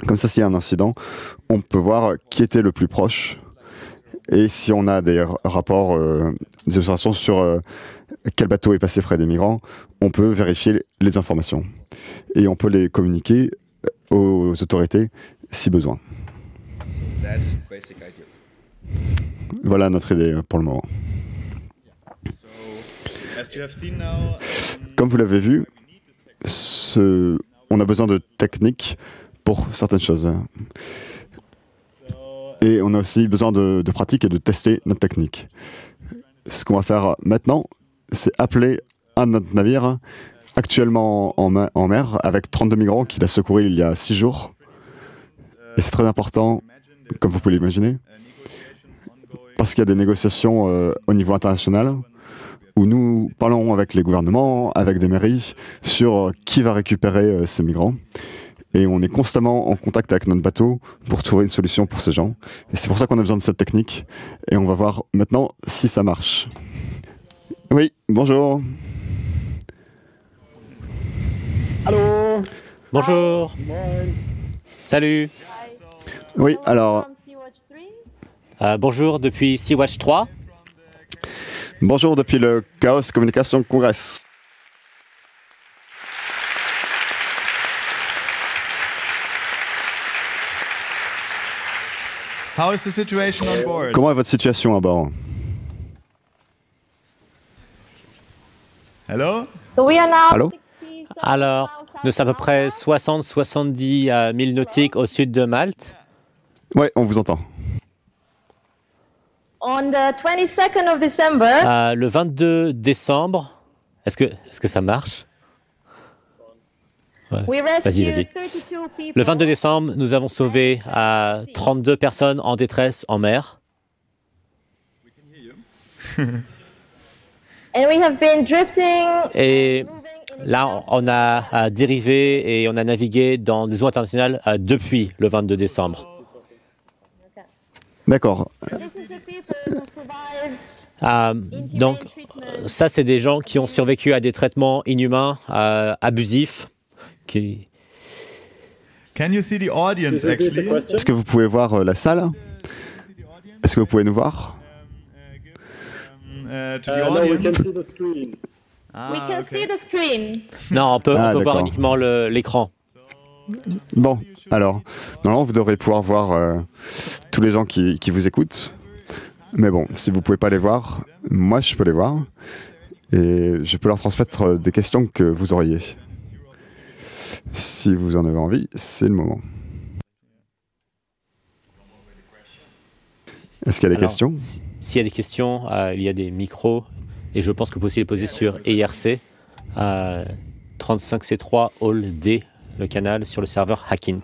Comme ça, s'il y a un incident, on peut voir qui était le plus proche. Et si on a des rapports, euh, des observations sur euh, quel bateau est passé près des migrants, on peut vérifier les informations. Et on peut les communiquer aux autorités si besoin. Voilà notre idée pour le moment. Comme vous l'avez vu, ce, on a besoin de techniques pour certaines choses. Et on a aussi besoin de, de pratiques et de tester notre technique. Ce qu'on va faire maintenant, c'est appeler un de notre navire, actuellement en, ma en mer, avec trente-deux migrants qu'il a secouru il y a six jours. Et c'est très important, comme vous pouvez l'imaginer, parce qu'il y a des négociations euh, au niveau international, où nous parlons avec les gouvernements, avec des mairies, sur euh, qui va récupérer euh, ces migrants. et on est constamment en contact avec notre bateau pour trouver une solution pour ces gens. Et c'est pour ça qu'on a besoin de cette technique, et on va voir maintenant si ça marche. Oui, bonjour. Allô. Bonjour. Hi. Salut. Hi. Oui, alors... Euh, bonjour depuis Sea-Watch trois. Bonjour depuis le Chaos Communication Congress. How is the situation on board? Comment est votre situation à bord? Hello? So we are now... Allô? Alors, nous sommes à peu près soixante à soixante-dix mille nautiques au sud de Malte. Oui, on vous entend. On the twenty-second of December, euh, le vingt-deux décembre, est-ce que, est-ce que ça marche? Ouais. Vas-y, vas-y. Le vingt-deux décembre, nous avons sauvé euh, trente-deux personnes en détresse en mer. Et là, on a euh, dérivé et on a navigué dans des eaux internationales euh, depuis le vingt-deux décembre. D'accord. Euh, donc, ça, c'est des gens qui ont survécu à des traitements inhumains, euh, abusifs. Qui... Est-ce que vous pouvez voir euh, la salle? Est-ce que vous pouvez nous voir? Uh, to the audience. Ah, okay. Non, on peut, ah, on peut voir uniquement l'écran. Bon, alors, normalement, vous devrez pouvoir voir euh, tous les gens qui, qui vous écoutent. Mais bon, si vous ne pouvez pas les voir, moi, je peux les voir. Et je peux leur transmettre des questions que vous auriez. Si vous en avez envie, c'est le moment. Est-ce qu'il y a des alors, questions? S'il y a des questions, euh, il y a des micros. Et je pense que vous pouvez aussi les poser sur I R C, euh, trente-cinq C trois Hall D, le canal, sur le serveur Hackint.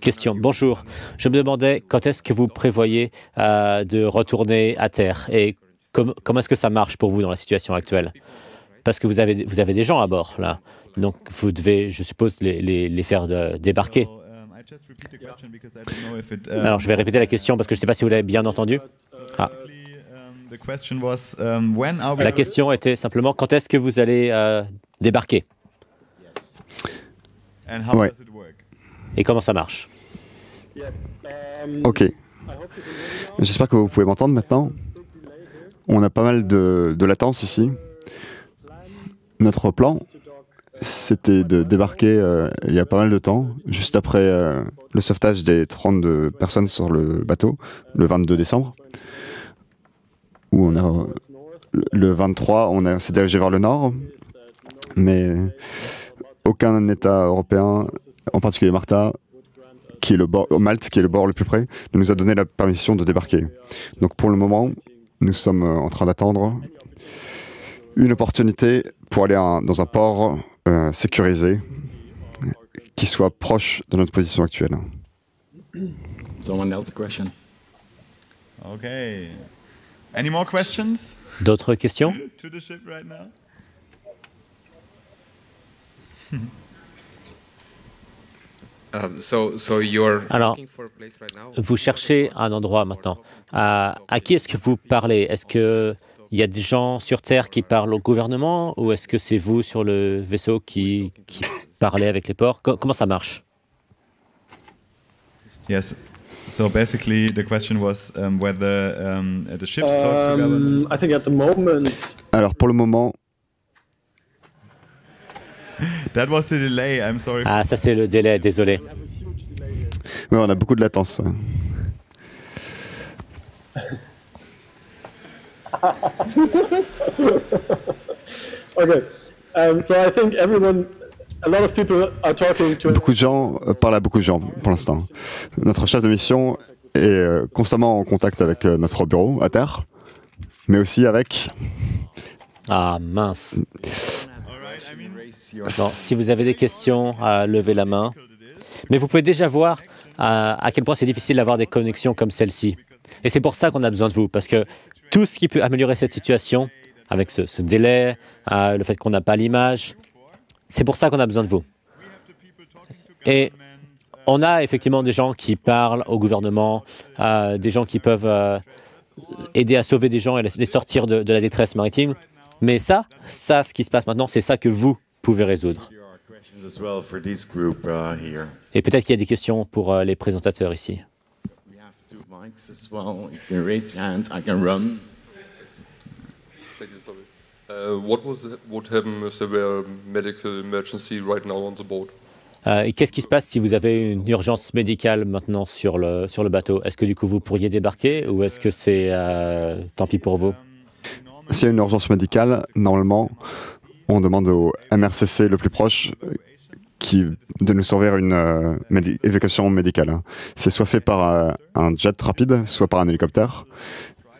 Question, bonjour. Je me demandais quand est-ce que vous prévoyez euh, de retourner à terre et com comment est-ce que ça marche pour vous dans la situation actuelle? Parce que vous avez, vous avez des gens à bord, là. Donc, vous devez, je suppose, les, les, les faire de, débarquer. Alors, je vais répéter la question parce que je ne sais pas si vous l'avez bien entendu. Ah. La question était simplement quand est-ce que vous allez euh, débarquer? Ouais. Et comment ça marche? Ok. J'espère que vous pouvez m'entendre maintenant. On a pas mal de, de latence ici. Notre plan, c'était de débarquer euh, il y a pas mal de temps, juste après euh, le sauvetage des trente-deux personnes sur le bateau, le vingt-deux décembre. Où on a, le vingt-trois, on s'est dirigé vers le nord, mais aucun État européen, en particulier Malta, qui est le bord, Malte, qui est le bord le plus près, ne nous a donné la permission de débarquer. Donc pour le moment, nous sommes en train d'attendre une opportunité pour aller un, dans un port euh, sécurisé qui soit proche de notre position actuelle. Someone else question. Ok. D'autres questions? Alors, vous cherchez un endroit maintenant. À, à qui est-ce que vous parlez? Est-ce qu'il y a des gens sur Terre qui parlent au gouvernement ou est-ce que c'est vous sur le vaisseau qui, qui parlez avec les ports? Comment ça marche? Yes. So basically, the question was um, whether um, the ships talk together. Um, I think at the moment. Alors pour le moment. That was the delay. I'm sorry. Ah, ça c'est le délai. Désolé. Oui, on a beaucoup de latence. Okay. Um, so I think everyone. Beaucoup de gens parlent à beaucoup de gens pour l'instant. Notre chef de mission est constamment en contact avec notre bureau à terre, mais aussi avec... Ah mince. Non, si vous avez des questions, euh, levez la main. Mais vous pouvez déjà voir euh, à quel point c'est difficile d'avoir des connexions comme celle-ci. Et c'est pour ça qu'on a besoin de vous, parce que tout ce qui peut améliorer cette situation, avec ce, ce délai, euh, le fait qu'on n'a pas l'image, c'est pour ça qu'on a besoin de vous. Et on a effectivement des gens qui parlent au gouvernement, euh, des gens qui peuvent euh, aider à sauver des gens et les sortir de, de la détresse maritime. Mais ça, ça, ce qui se passe maintenant, c'est ça que vous pouvez résoudre. Et peut-être qu'il y a des questions pour euh, les présentateurs ici. Euh, Qu'est-ce qui se passe si vous avez une urgence médicale maintenant sur le, sur le bateau? Est-ce que du coup vous pourriez débarquer ou est-ce que c'est euh, tant pis pour vous? S'il y a une urgence médicale, normalement, on demande au M R C C le plus proche qui, de nous servir une euh, médi évacuation médicale. C'est soit fait par euh, un jet rapide, soit par un hélicoptère.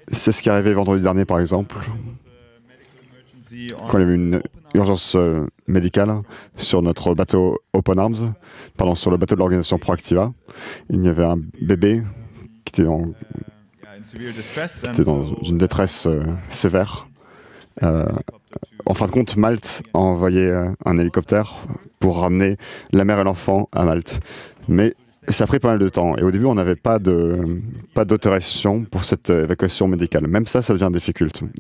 C'est ce qui est arrivé vendredi dernier, par exemple, quand il y avait une urgence euh, médicale sur notre bateau Open Arms, pardon, sur le bateau de l'organisation Proactiva. Il y avait un bébé qui était dans, qui était dans une détresse euh, sévère. Euh, en fin de compte, Malte a envoyé euh, un hélicoptère pour ramener la mère et l'enfant à Malte. Mais ça a pris pas mal de temps. Et au début, on n'avait pas de, pas d'autorisation pour cette évacuation médicale. Même ça, ça devient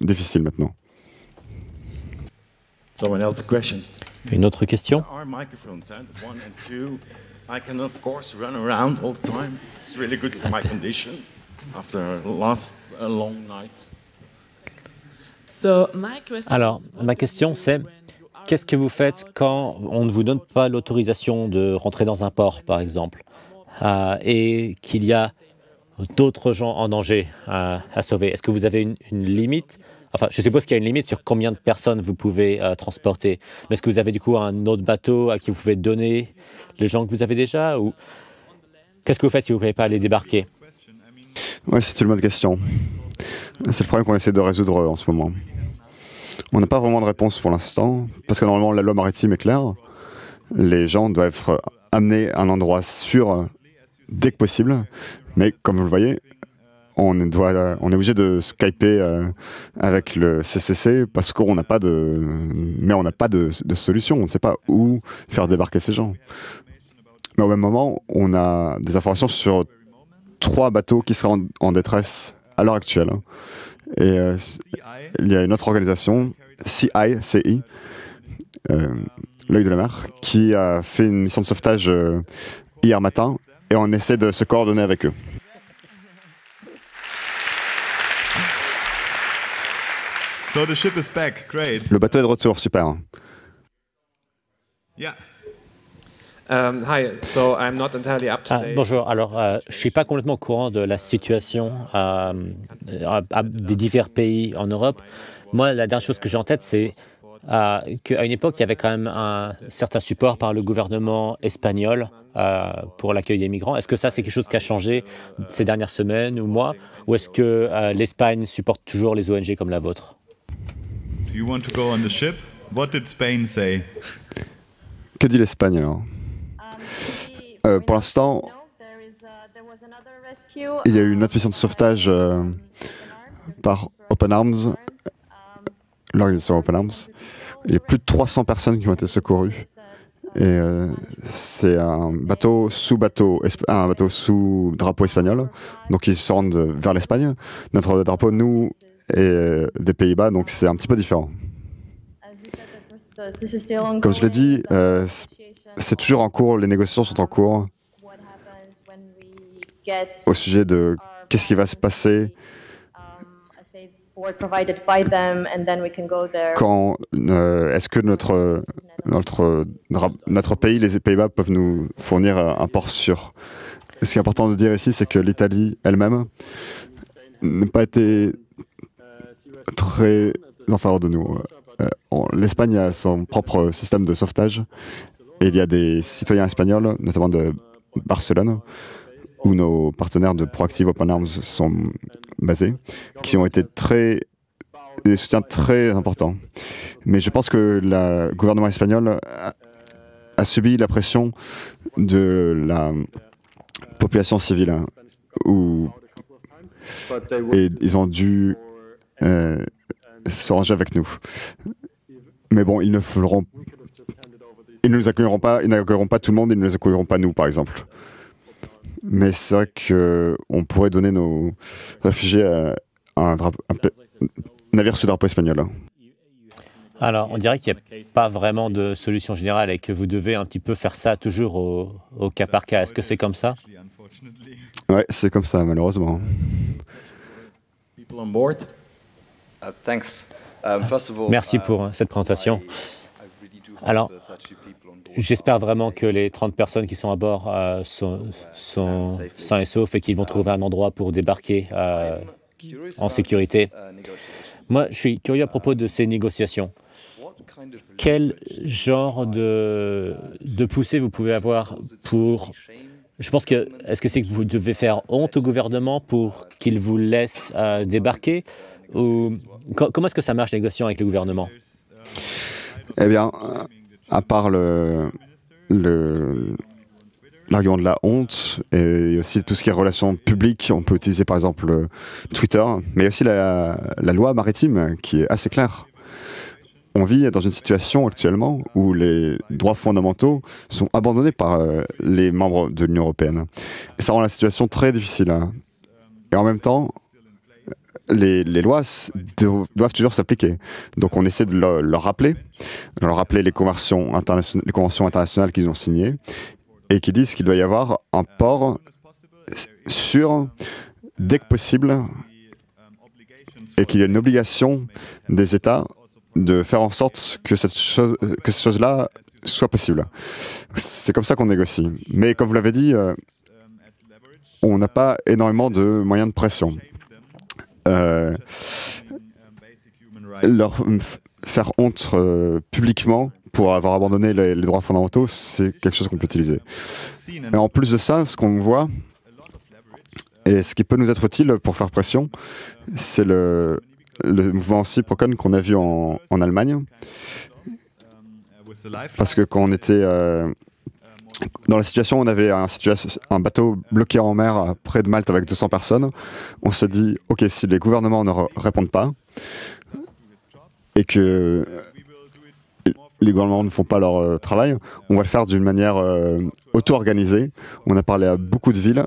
difficile maintenant. Une autre question? Alors, ma question c'est, qu'est-ce que vous faites quand on ne vous donne pas l'autorisation de rentrer dans un port, par exemple, euh, et qu'il y a d'autres gens en danger euh, à sauver? Est-ce que vous avez une, une limite? Enfin, je suppose qu'il y a une limite sur combien de personnes vous pouvez euh, transporter. Mais est-ce que vous avez du coup un autre bateau à qui vous pouvez donner les gens que vous avez déjà? Ou qu'est-ce que vous faites si vous ne pouvez pas les débarquer? Oui, c'est une bonne question. C'est le problème qu'on essaie de résoudre en ce moment. On n'a pas vraiment de réponse pour l'instant, parce que normalement la loi maritime est claire. Les gens doivent être amenés à un endroit sûr dès que possible. Mais comme vous le voyez, On, doit, on est obligé de skyper euh, avec le C C C parce qu'on n'a pas de, mais on n'a pas de, de solution. On ne sait pas où faire débarquer ces gens. Mais au même moment, on a des informations sur trois bateaux qui seraient en, en détresse à l'heure actuelle. Et euh, il y a une autre organisation, C I, euh, l'œil de la mer, qui a fait une mission de sauvetage euh, hier matin et on essaie de se coordonner avec eux. So the ship is back. Great. Le bateau est de retour, super. Yeah. Um, hi. So I'm not entirely up to date. Ah, bonjour, alors euh, je ne suis pas complètement au courant de la situation euh, des divers pays en Europe. Moi, la dernière chose que j'ai en tête, c'est euh, qu'à une époque, il y avait quand même un certain support par le gouvernement espagnol euh, pour l'accueil des migrants. Est-ce que ça, c'est quelque chose qui a changé ces dernières semaines ou mois? Ou est-ce que euh, l'Espagne supporte toujours les O N G comme la vôtre? You want to go on the ship? What did Spain say? Que dit l'Espagne alors? euh, Pour l'instant, il y a eu une autre mission de sauvetage euh, par Open Arms, l'organisation Open Arms. Il y a plus de trois cents personnes qui ont été secourues. Et euh, c'est un bateau sous bateau, un bateau sous drapeau espagnol. Donc ils se rendent vers l'Espagne. Notre drapeau, nous, et des Pays-Bas, donc c'est un petit peu différent. Comme je l'ai dit, euh, c'est toujours en cours, les négociations sont en cours au sujet de qu'est-ce qui va se passer quand euh, est-ce que notre, notre, notre pays, les Pays-Bas, peuvent nous fournir un port sûr. Ce qui est important de dire ici, c'est que l'Italie elle-même n'a pas été très en faveur de nous. Euh, L'Espagne a son propre système de sauvetage et il y a des citoyens espagnols, notamment de Barcelone, où nos partenaires de Proactive Open Arms sont basés, qui ont été très, des soutiens très importants. Mais je pense que le gouvernement espagnol a, a subi la pression de la population civile où, et ils ont dû Euh, s'arranger avec nous. Mais bon, ils ne feront ils ne nous accueilleront pas, ils n'accueilleront pas tout le monde, ils ne nous accueilleront pas nous, par exemple. Mais c'est vrai qu'on pourrait donner nos réfugiés à un, drape, un, un navire sous drapeau espagnol. Hein. Alors, on dirait qu'il n'y a pas vraiment de solution générale et que vous devez un petit peu faire ça toujours au, au cas par cas. Est-ce que c'est comme ça? Ouais, c'est comme ça, malheureusement. Merci pour cette présentation. Alors, j'espère vraiment que les trente personnes qui sont à bord euh, sont, sont sains et saufs et qu'ils vont trouver un endroit pour débarquer euh, en sécurité. Moi, je suis curieux à propos de ces négociations. Quel genre de, de poussée vous pouvez avoir pour... Je pense que... Est-ce que c'est que vous devez faire honte au gouvernement pour qu'il vous laisse euh, débarquer? Ou comment est-ce que ça marche, les négociations avec le gouvernement? Eh bien, à part le, le, l'argument de la honte et aussi tout ce qui est relations publiques, on peut utiliser par exemple Twitter, mais aussi la, la loi maritime qui est assez claire. On vit dans une situation actuellement où les droits fondamentaux sont abandonnés par les membres de l'Union européenne. Et ça rend la situation très difficile. Et en même temps, Les, les lois doivent toujours s'appliquer. Donc on essaie de le, leur rappeler, de leur rappeler les conventions, internation, les conventions internationales qu'ils ont signées et qui disent qu'il doit y avoir un port sûr dès que possible et qu'il y a une obligation des États de faire en sorte que cette chose, que cette chose-là soit possible. C'est comme ça qu'on négocie. Mais comme vous l'avez dit, on n'a pas énormément de moyens de pression. Euh, leur faire honte euh, publiquement pour avoir abandonné les, les droits fondamentaux, c'est quelque chose qu'on peut utiliser. Et en plus de ça, ce qu'on voit, et ce qui peut nous être utile pour faire pression, c'est le, le mouvement Seebrücke qu'on a vu en, en Allemagne. Parce que quand on était... Euh, Dans la situation, on avait un, un bateau bloqué en mer près de Malte avec deux cents personnes. On s'est dit, ok, si les gouvernements ne répondent pas et que les gouvernements ne font pas leur euh, travail, on va le faire d'une manière euh, auto-organisée. On a parlé à beaucoup de villes,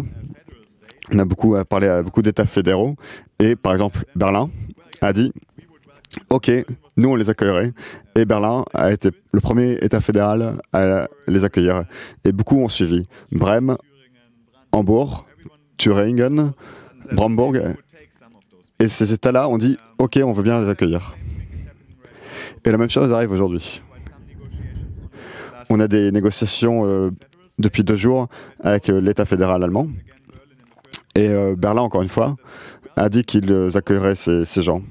on a beaucoup a parlé à beaucoup d'États fédéraux et par exemple Berlin a dit, ok, nous on les accueillerait. Et Berlin a été le premier État fédéral à les accueillir. Et beaucoup ont suivi. Brême, Hambourg, Thüringen, Brandebourg. Et ces États-là ont dit « Ok, on veut bien les accueillir ». Et la même chose arrive aujourd'hui. On a des négociations euh, depuis deux jours avec l'État fédéral allemand. Et euh, Berlin, encore une fois, a dit qu'ils accueilleraient ces, ces gens.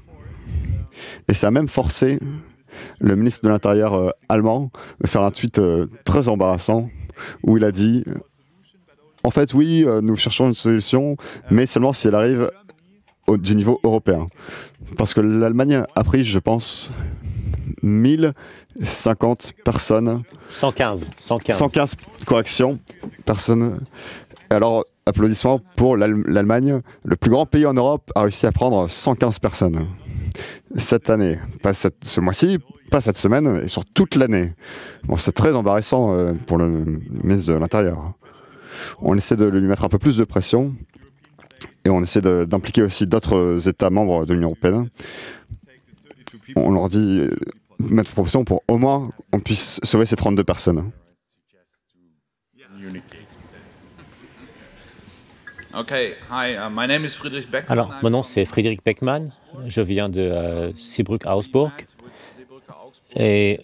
Et ça a même forcé le ministre de l'Intérieur euh, allemand de faire un tweet euh, très embarrassant où il a dit « En fait, oui, euh, nous cherchons une solution, mais seulement si elle arrive au, du niveau européen. » Parce que l'Allemagne a pris, je pense, mille cinquante personnes. cent quinze. cent quinze. cent quinze corrections, personnes. Et alors, applaudissements pour l'Allemagne. Le plus grand pays en Europe a réussi à prendre cent quinze personnes. Cette année, pas cette, ce mois-ci, pas cette semaine, et sur toute l'année. Bon, c'est très embarrassant euh, pour le ministre de l'Intérieur. On essaie de lui mettre un peu plus de pression, et on essaie d'impliquer aussi d'autres États membres de l'Union européenne. On leur dit euh, mettre pression pour au moins on puisse sauver ces trente-deux personnes. Alors, mon nom c'est Friedrich Beckmann, je viens de euh, Seebrücke, Augsburg, et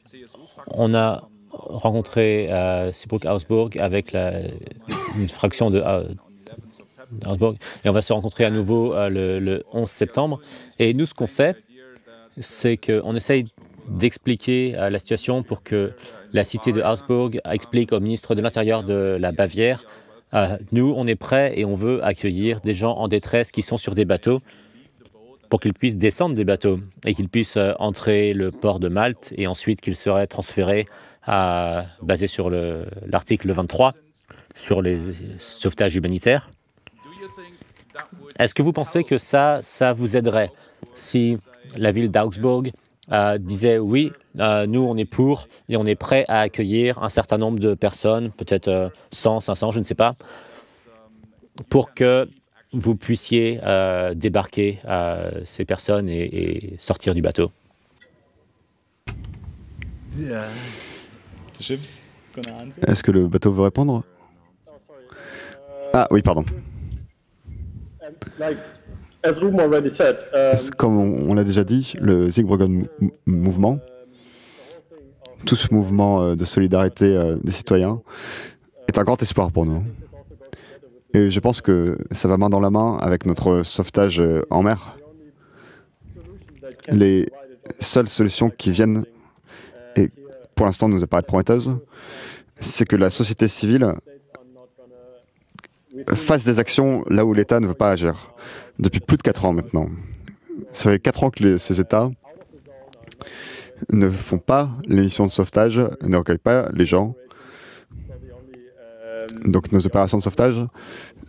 on a rencontré euh, Seebrücke, Augsburg avec la, une fraction de euh, Augsburg, et on va se rencontrer à nouveau euh, le, le onze septembre. Et nous, ce qu'on fait, c'est qu'on essaye d'expliquer euh, la situation pour que la cité de Augsburg explique au ministre de l'Intérieur de la Bavière. Euh, nous, on est prêts et on veut accueillir des gens en détresse qui sont sur des bateaux pour qu'ils puissent descendre des bateaux et qu'ils puissent euh, entrer le port de Malte et ensuite qu'ils seraient transférés, à, basé sur l'article vingt-trois, sur les sauvetages humanitaires. Est-ce que vous pensez que ça, ça vous aiderait si la ville d'Augsbourg euh, disaient oui, euh, nous on est pour et on est prêt à accueillir un certain nombre de personnes, peut-être euh, cent, cinq cents, je ne sais pas, pour que vous puissiez euh, débarquer euh, ces personnes et, et sortir du bateau. Est-ce que le bateau veut répondre? Ah oui, pardon. Comme on l'a déjà dit, le Zygbruggen mouvement, tout ce mouvement de solidarité des citoyens, est un grand espoir pour nous. Et je pense que ça va main dans la main avec notre sauvetage en mer. Les seules solutions qui viennent, et pour l'instant nous apparaissent prometteuses, c'est que la société civile fasse des actions là où l'État ne veut pas agir. Depuis plus de quatre ans maintenant. Ça fait quatre ans que les, ces États ne font pas les missions de sauvetage, ne recueillent pas les gens. Donc nos opérations de sauvetage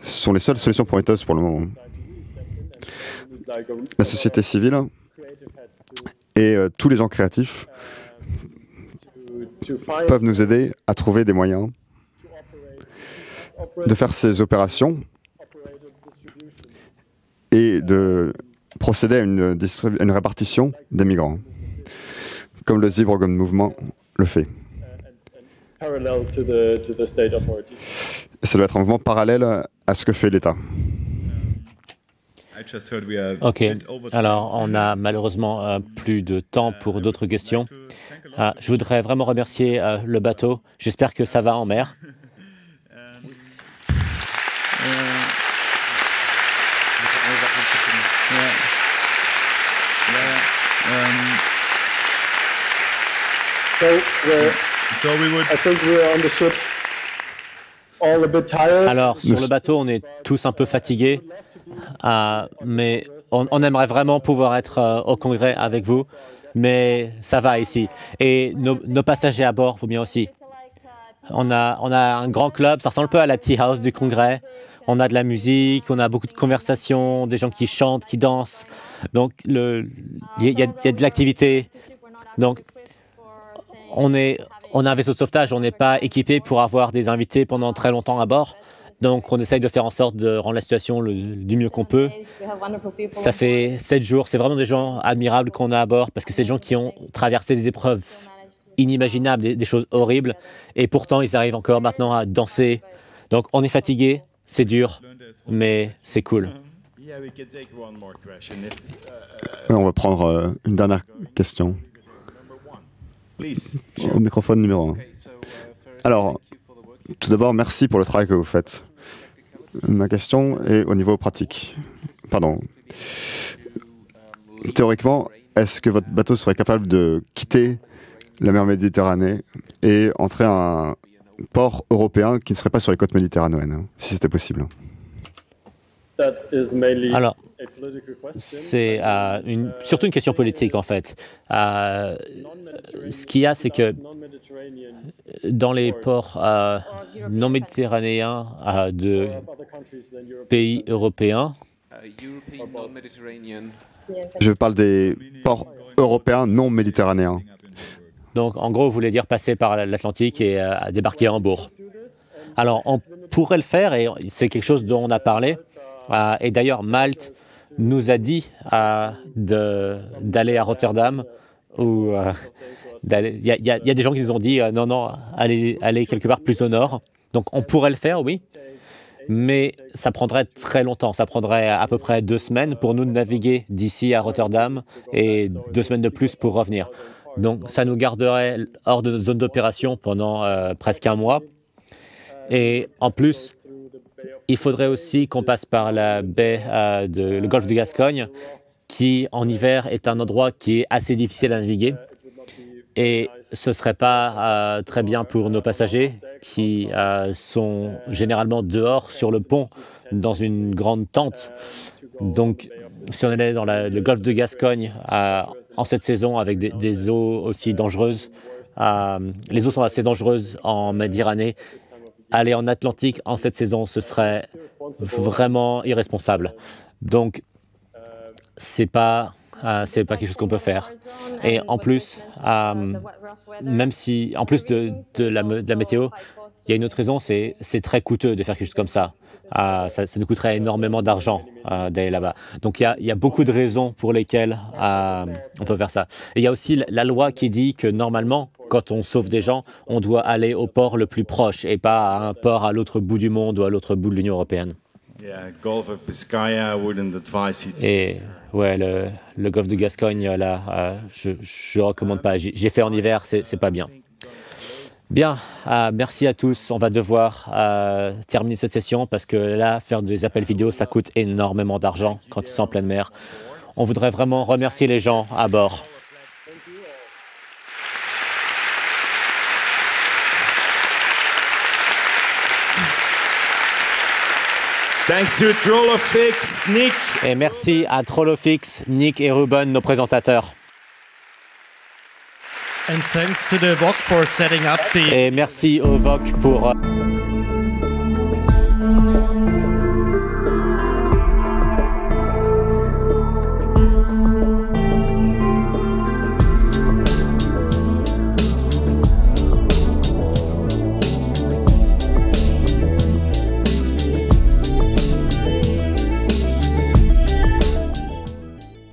sont les seules solutions prometteuses pour le moment. La société civile et euh, tous les gens créatifs peuvent nous aider à trouver des moyens de faire ces opérations et de procéder à une, à une répartition des migrants, comme le Zeebruggen Mouvement le fait. Ça doit être un mouvement parallèle à ce que fait l'État. Ok, alors on a malheureusement euh, plus de temps pour d'autres questions. Euh, je voudrais vraiment remercier euh, le bateau. J'espère que ça va en mer. Alors, sur le bateau, on est tous un peu fatigués, euh, mais on, on aimerait vraiment pouvoir être euh, au congrès avec vous, mais ça va ici. Et nos, nos passagers à bord vont bien aussi. On a, on a un grand club, ça ressemble un peu à la tea house du congrès. On a de la musique, on a beaucoup de conversations, des gens qui chantent, qui dansent. Donc, il y, y, y a de l'activité. Donc, on est... On a un vaisseau de sauvetage, on n'est pas équipé pour avoir des invités pendant très longtemps à bord. Donc on essaye de faire en sorte de rendre la situation le, du mieux qu'on peut. Ça fait sept jours, c'est vraiment des gens admirables qu'on a à bord parce que c'est des gens qui ont traversé des épreuves inimaginables, des, des choses horribles. Et pourtant, ils arrivent encore maintenant à danser. Donc on est fatigué, c'est dur, mais c'est cool. On va prendre une dernière question. Au microphone numéro un. Alors, tout d'abord, merci pour le travail que vous faites. Ma question est au niveau pratique. Pardon. Théoriquement, est-ce que votre bateau serait capable de quitter la mer Méditerranée et entrer à un port européen qui ne serait pas sur les côtes méditerranéennes, si c'était possible? Alors, c'est euh, une, surtout une question politique, en fait. Euh, ce qu'il y a, c'est que dans les ports euh, non méditerranéens euh, de pays européens, je parle des ports européens non méditerranéens. Donc, en gros, vous voulez dire passer par l'Atlantique et euh, débarquer à Hambourg. Alors, on pourrait le faire, et c'est quelque chose dont on a parlé. Uh, et d'ailleurs, Malte nous a dit uh, d'aller à Rotterdam. Où il uh, y, y, y a des gens qui nous ont dit uh, « Non, non, allez, allez quelque part plus au nord ». Donc on pourrait le faire, oui, mais ça prendrait très longtemps. Ça prendrait à peu près deux semaines pour nous naviguer d'ici à Rotterdam et deux semaines de plus pour revenir. Donc ça nous garderait hors de notre zone d'opération pendant uh, presque un mois. Et en plus, il faudrait aussi qu'on passe par la baie euh, de le golfe de Gascogne, qui en hiver est un endroit qui est assez difficile à naviguer. Et ce ne serait pas euh, très bien pour nos passagers qui euh, sont généralement dehors sur le pont dans une grande tente. Donc, si on allait dans la, le golfe de Gascogne euh, en cette saison avec des, des eaux aussi dangereuses, euh, les eaux sont assez dangereuses en Méditerranée. Aller en Atlantique en cette saison, ce serait vraiment irresponsable. Donc, c'est pas, euh, c'est pas quelque chose qu'on peut faire. Et en plus, euh, même si, en plus de, de, la, de la météo, il y a une autre raison, c'est c'est très coûteux de faire quelque chose comme ça. Euh, ça, ça nous coûterait énormément d'argent euh, d'aller là-bas. Donc il y a, y a beaucoup de raisons pour lesquelles euh, on peut faire ça. Et il y a aussi la loi qui dit que normalement, quand on sauve des gens, on doit aller au port le plus proche et pas à un port à l'autre bout du monde ou à l'autre bout de l'Union européenne. Et ouais, le, le golfe de Gascogne, là, euh, je ne recommande pas. J'ai fait en hiver, c'est pas bien. Bien, euh, merci à tous. On va devoir euh, terminer cette session parce que là, faire des appels vidéo, ça coûte énormément d'argent quand ils sont en pleine mer. On voudrait vraiment remercier les gens à bord. Thanks to Trollofix, Nick. Et merci à Trollofix, Nick et Ruben, nos présentateurs. And thanks to the V O C for setting up the... Et merci au V O C pour...